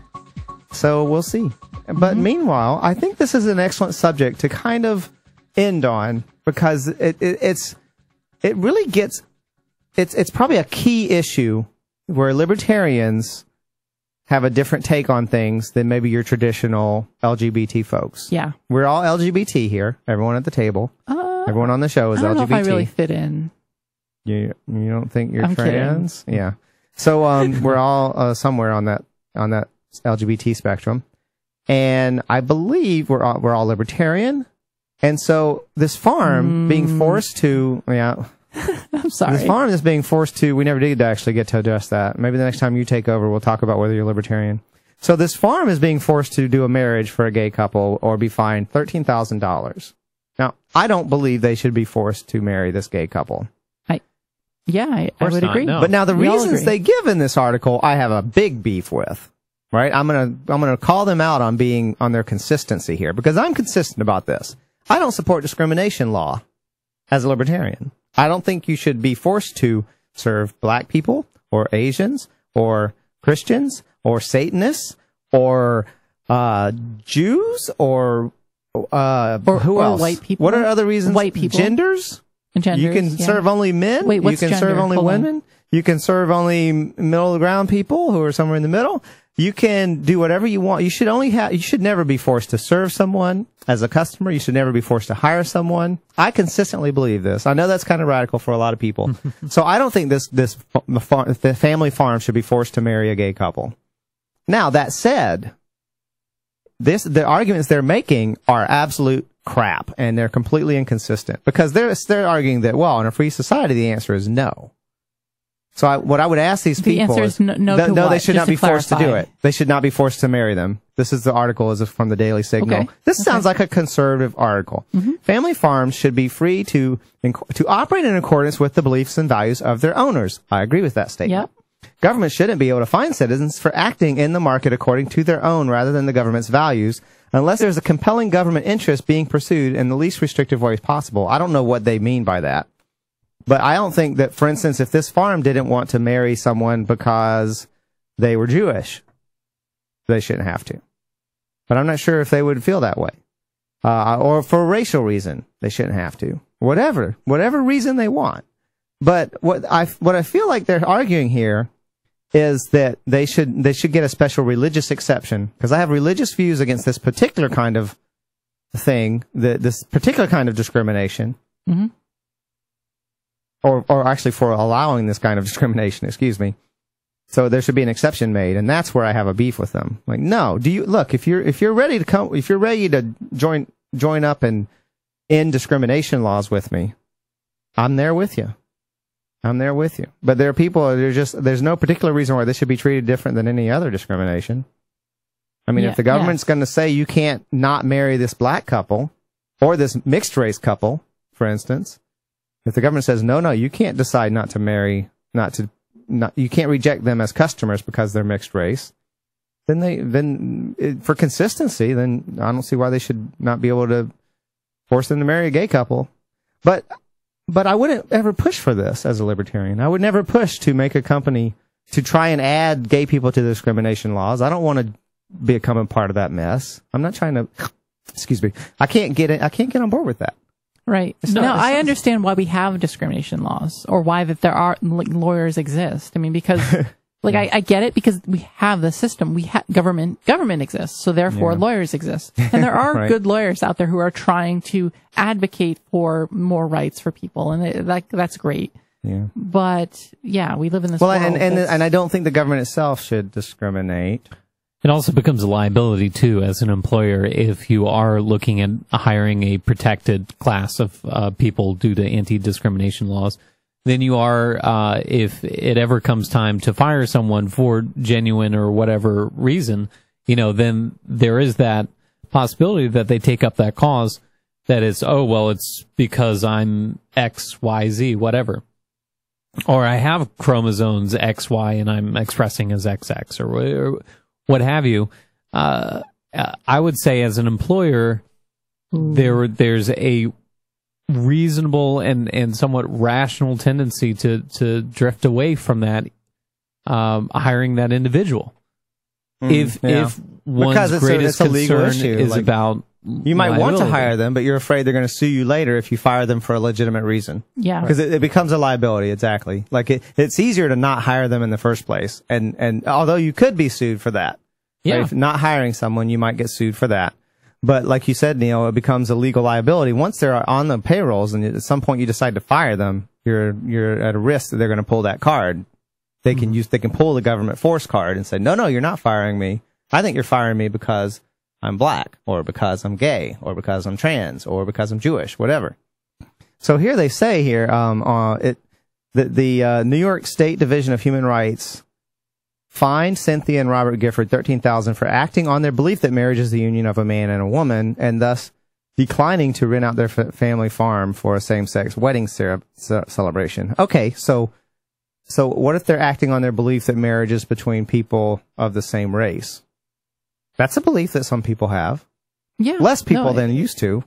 So we'll see. But mm-hmm. meanwhile, I think this is an excellent subject to kind of end on, because it, it, it's, it really gets... It's it's probably a key issue where libertarians have a different take on things than maybe your traditional L G B T folks. Yeah, we're all L G B T here. Everyone at the table, uh, everyone on the show is I don't L G B T. Know if I really fit in. You you don't think you're I'm trans? Kidding. Yeah. So um, we're all uh, somewhere on that on that L G B T spectrum, and I believe we're all, we're all libertarian. And so this farm mm. being forced to yeah. I'm sorry. This farm is being forced to, we never did actually get to address that. Maybe the next time you take over, we'll talk about whether you're libertarian. So this farm is being forced to do a marriage for a gay couple or be fined thirteen thousand dollars. Now, I don't believe they should be forced to marry this gay couple. I, yeah, I, I would not, agree. No. But now the we reasons they give in this article, I have a big beef with, right? I'm going to, I'm going to call them out on being, on their consistency here, because I'm consistent about this. I don't support discrimination law as a libertarian. I don't think you should be forced to serve black people or Asians or Christians or Satanists or uh, Jews or, uh, or who or else? White people. What are other reasons? White people. Genders. Genders you can yeah. serve only men. Wait, what's you can gender? serve only Hold women. On. You can serve only middle ground people who are somewhere in the middle. You can do whatever you want. You should only have, you should never be forced to serve someone as a customer. You should never be forced to hire someone. I consistently believe this. I know that's kind of radical for a lot of people. So I don't think this, this the family farm should be forced to marry a gay couple. Now, that said, this, the arguments they're making are absolute crap, and they're completely inconsistent, because they're, they're arguing that, well, in a free society, the answer is no. So I, what I would ask these people the answer is, is no, no, th to no what? they should Just not be forced to do it. They should not be forced to marry them. This is the article is from the Daily Signal. Okay. This okay. sounds like a conservative article. Mm-hmm. Family farms should be free to to operate in accordance with the beliefs and values of their owners. I agree with that statement. Yep. Government shouldn't be able to fine citizens for acting in the market according to their own rather than the government's values, unless there's a compelling government interest being pursued in the least restrictive ways possible. I don't know what they mean by that. But I don't think that, for instance, if this farm didn't want to marry someone because they were Jewish, they shouldn't have to. But I'm not sure if they would feel that way. Uh, or for a racial reason, they shouldn't have to. Whatever. Whatever reason they want. But what I what I feel like they're arguing here is that they should they should get a special religious exception, because I have religious views against this particular kind of thing, the, this particular kind of discrimination, mm-hmm. or or actually for allowing this kind of discrimination. Excuse me. So there should be an exception made, and that's where I have a beef with them. Like, no, do you look if you're if you're ready to come if you're ready to join join up and end discrimination laws with me, I'm there with you. I'm there with you. But there are people that are just there's no particular reason why this should be treated different than any other discrimination. I mean, yeah, if the government's yeah. going to say you can't not marry this black couple or this mixed race couple, for instance, if the government says no, no, you can't decide not to marry, not to. Not, you can't reject them as customers because they're mixed race. Then they, then it, for consistency, then I don't see why they should not be able to force them to marry a gay couple. But, but I wouldn't ever push for this as a libertarian. I would never push to make a company to try and add gay people to the discrimination laws. I don't want to become a part of that mess. I'm not trying to. Excuse me. I can't get it. I can't get on board with that. Right. It's no, not, I understand why we have discrimination laws, or why that there are like, lawyers exist. I mean, because like yeah. I, I get it, because we have the system. We ha government government exists, so therefore yeah. lawyers exist, and there are right. good lawyers out there who are trying to advocate for more rights for people, and it, that that's great. Yeah. But yeah, we live in this. Well, world and and and I don't think the government itself should discriminate. It also becomes a liability, too, as an employer if you are looking at hiring a protected class of uh, people due to anti-discrimination laws. Then you are, uh, if it ever comes time to fire someone for genuine or whatever reason, you know, then there is that possibility that they take up that cause that it's, oh, well, it's because I'm X, Y, Z, whatever. Or I have chromosomes X, Y, and I'm expressing as X X or whatever. What have you? Uh, I would say, as an employer, there there's a reasonable and and somewhat rational tendency to to drift away from that, um, hiring that individual. Mm, if yeah. if one's because it's greatest a, it's a legal concern issue. Is like, about you might liability. Want to hire them, but you're afraid they're going to sue you later if you fire them for a legitimate reason. Yeah, because right. it, it becomes a liability. Exactly. Like it, it's easier to not hire them in the first place, and and although you could be sued for that, yeah, right? If not hiring someone, you might get sued for that. But like you said, Neil, it becomes a legal liability once they're on the payrolls, and at some point you decide to fire them. You're you're at a risk that they're going to pull that card. They mm-hmm. can use they can pull the government force card and say, no, no, you're not firing me. I think you're firing me because I'm black, or because I'm gay, or because I'm trans, or because I'm Jewish, whatever. So here they say here, um, uh, it, the, the uh, New York State Division of Human Rights fined Cynthia and Robert Gifford thirteen thousand dollars for acting on their belief that marriage is the union of a man and a woman, and thus declining to rent out their f family farm for a same-sex wedding ce ce celebration. Okay, so so what if they're acting on their belief that marriage is between people of the same race? That's a belief that some people have. Yeah. Less people no, than used to.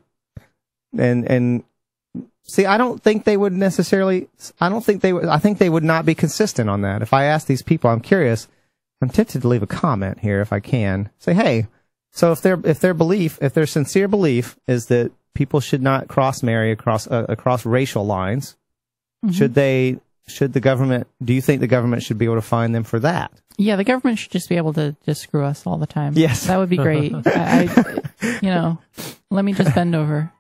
And, and see, I don't think they would necessarily, I don't think they would, I think they would not be consistent on that. If I ask these people, I'm curious, I'm tempted to leave a comment here if I can. Say, hey, so if their, if their belief, if their sincere belief is that people should not cross marry across, uh, across racial lines, mm-hmm. should they, should the government, do you think the government should be able to fine them for that? Yeah, the government should just be able to just screw us all the time. Yes. That would be great. I, I, you know, let me just bend over.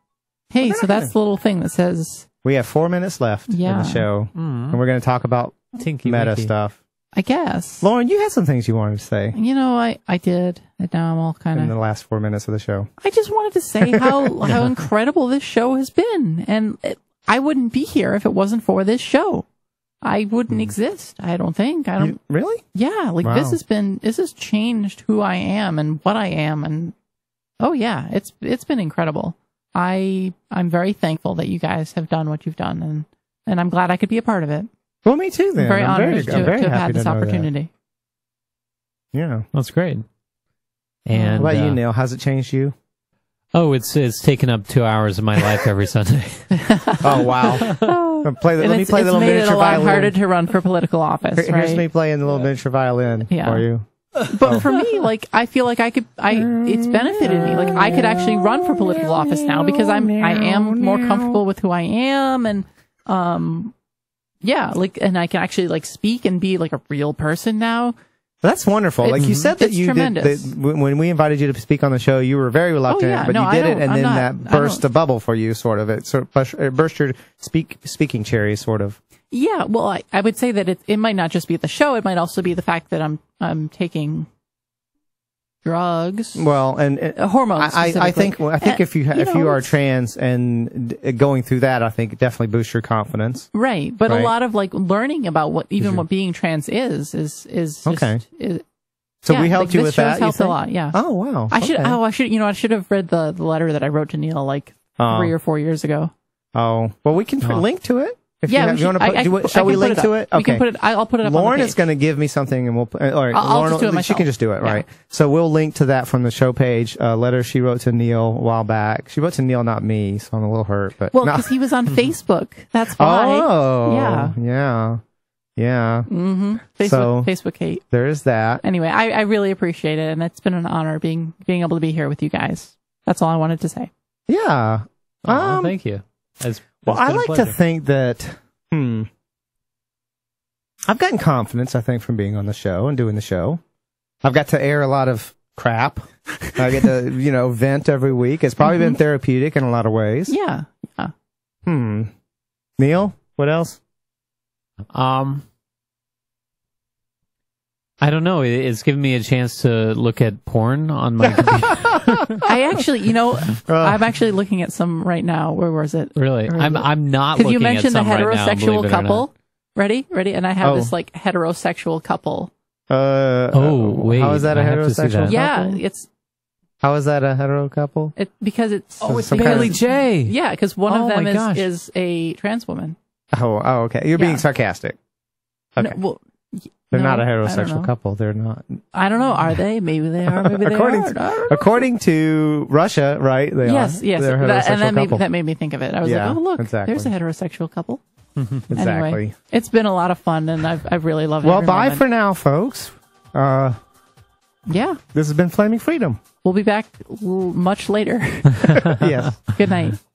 Hey, so that's the little thing that says... We have four minutes left yeah. in the show, mm. and we're going to talk about Tinky meta winky. Stuff. I guess. Lauren, you had some things you wanted to say. You know, I, I did, and now I'm all kind of... In the last four minutes of the show. I just wanted to say how, how incredible this show has been, and it, I wouldn't be here if it wasn't for this show. I wouldn't hmm. exist. I don't think. I don't you, really. Yeah, like wow. this has been. This has changed who I am and what I am, and oh yeah, it's it's been incredible. I I'm very thankful that you guys have done what you've done, and and I'm glad I could be a part of it. Well, me too. Then I'm very I'm honored very, to, very to have had this opportunity. That. Yeah, that's great. And what about uh, you, Neil? How's it changed you? Oh, it's it's taken up two hours of my life every Sunday. Oh wow. Play the, let me play the little miniature violin. It's made it a lot harder to run for political office, right? Here's me playing the little yeah. miniature violin yeah. for you. But oh. for me, like, I feel like I could, I, it's benefited me. Like, I could actually run for political office now because I'm, I am more comfortable with who I am, and, um, Yeah, like, and I can actually like speak and be like a real person now. That's wonderful. It, like you said that you tremendous. did, that when we invited you to speak on the show, you were very reluctant, oh, yeah. but no, you did it, and I'm then not, that burst a bubble for you, sort of. It sort of burst your speak, speaking cherry, sort of. Yeah, well, I, I would say that it, it might not just be the show, it might also be the fact that I'm, I'm taking drugs. Well, and it, hormones. I, I think, well, I think and, if you, ha you if know, you are trans and d going through that, I think it definitely boosts your confidence. Right. But right? a lot of like learning about what, even what being trans is, is, is, just, okay. Is, so yeah, we helped like, you with that. Helped you a lot. Yeah. Oh, wow. I okay. should, oh, I should, you know, I should have read the, the letter that I wrote to Neil like uh, three or four years ago. Oh, well, we can uh. link to it. If yeah, you, have, we should, you want to put, I, I, do, shall we link it to it? Okay. We can put it, I'll put it up. Lauren on the is going to give me something, and we'll. All right, I'll, Lauren, I'll just do it myself. She can just do it, yeah. right? So we'll link to that from the show page. A uh, letter she wrote to Neil a while back. She wrote to Neil, not me, so I'm a little hurt. But well, because no. he was on Facebook, that's why. Oh, yeah, yeah, yeah. Mm-hmm. Facebook, so, Facebook hate. There is that. Anyway, I, I really appreciate it, and it's been an honor being being able to be here with you guys. That's all I wanted to say. Yeah. Oh, um, well, thank you. As Well, I like to think that, hmm, I've gotten confidence, I think, from being on the show and doing the show. I've got to air a lot of crap. I get to, you know, vent every week. It's probably mm-hmm. been therapeutic in a lot of ways. Yeah. yeah. Hmm. Neil, what else? Um, I don't know. It's given me a chance to look at porn on my computer. I actually, you know, uh, I'm actually looking at some right now. Where was it? Really? I'm I'm not looking at some right now. Because you mentioned the heterosexual couple. Ready? Ready? And I have oh. this like heterosexual couple. Uh Oh, wait. How is that a heterosexual couple? Yeah, it's How is that a hetero couple? It because it's Oh, it's Bailey J. Yeah, because one of them is is a trans woman. Oh, oh, okay. You're being sarcastic. Okay. Well, They're no, not a heterosexual couple. They're not. I don't know. Are they? Maybe they are. Maybe they according are. To, according to Russia, right? They yes, are. Yes, yes. They're a heterosexual that, and that couple. Made, that made me think of it. I was yeah, like, oh, look, exactly. there's a heterosexual couple. exactly. Anyway, it's been a lot of fun, and I've, I've really loved it. Well, bye moment. for now, folks. Uh, yeah. This has been Flaming Freedom. We'll be back much later. yes. Good night.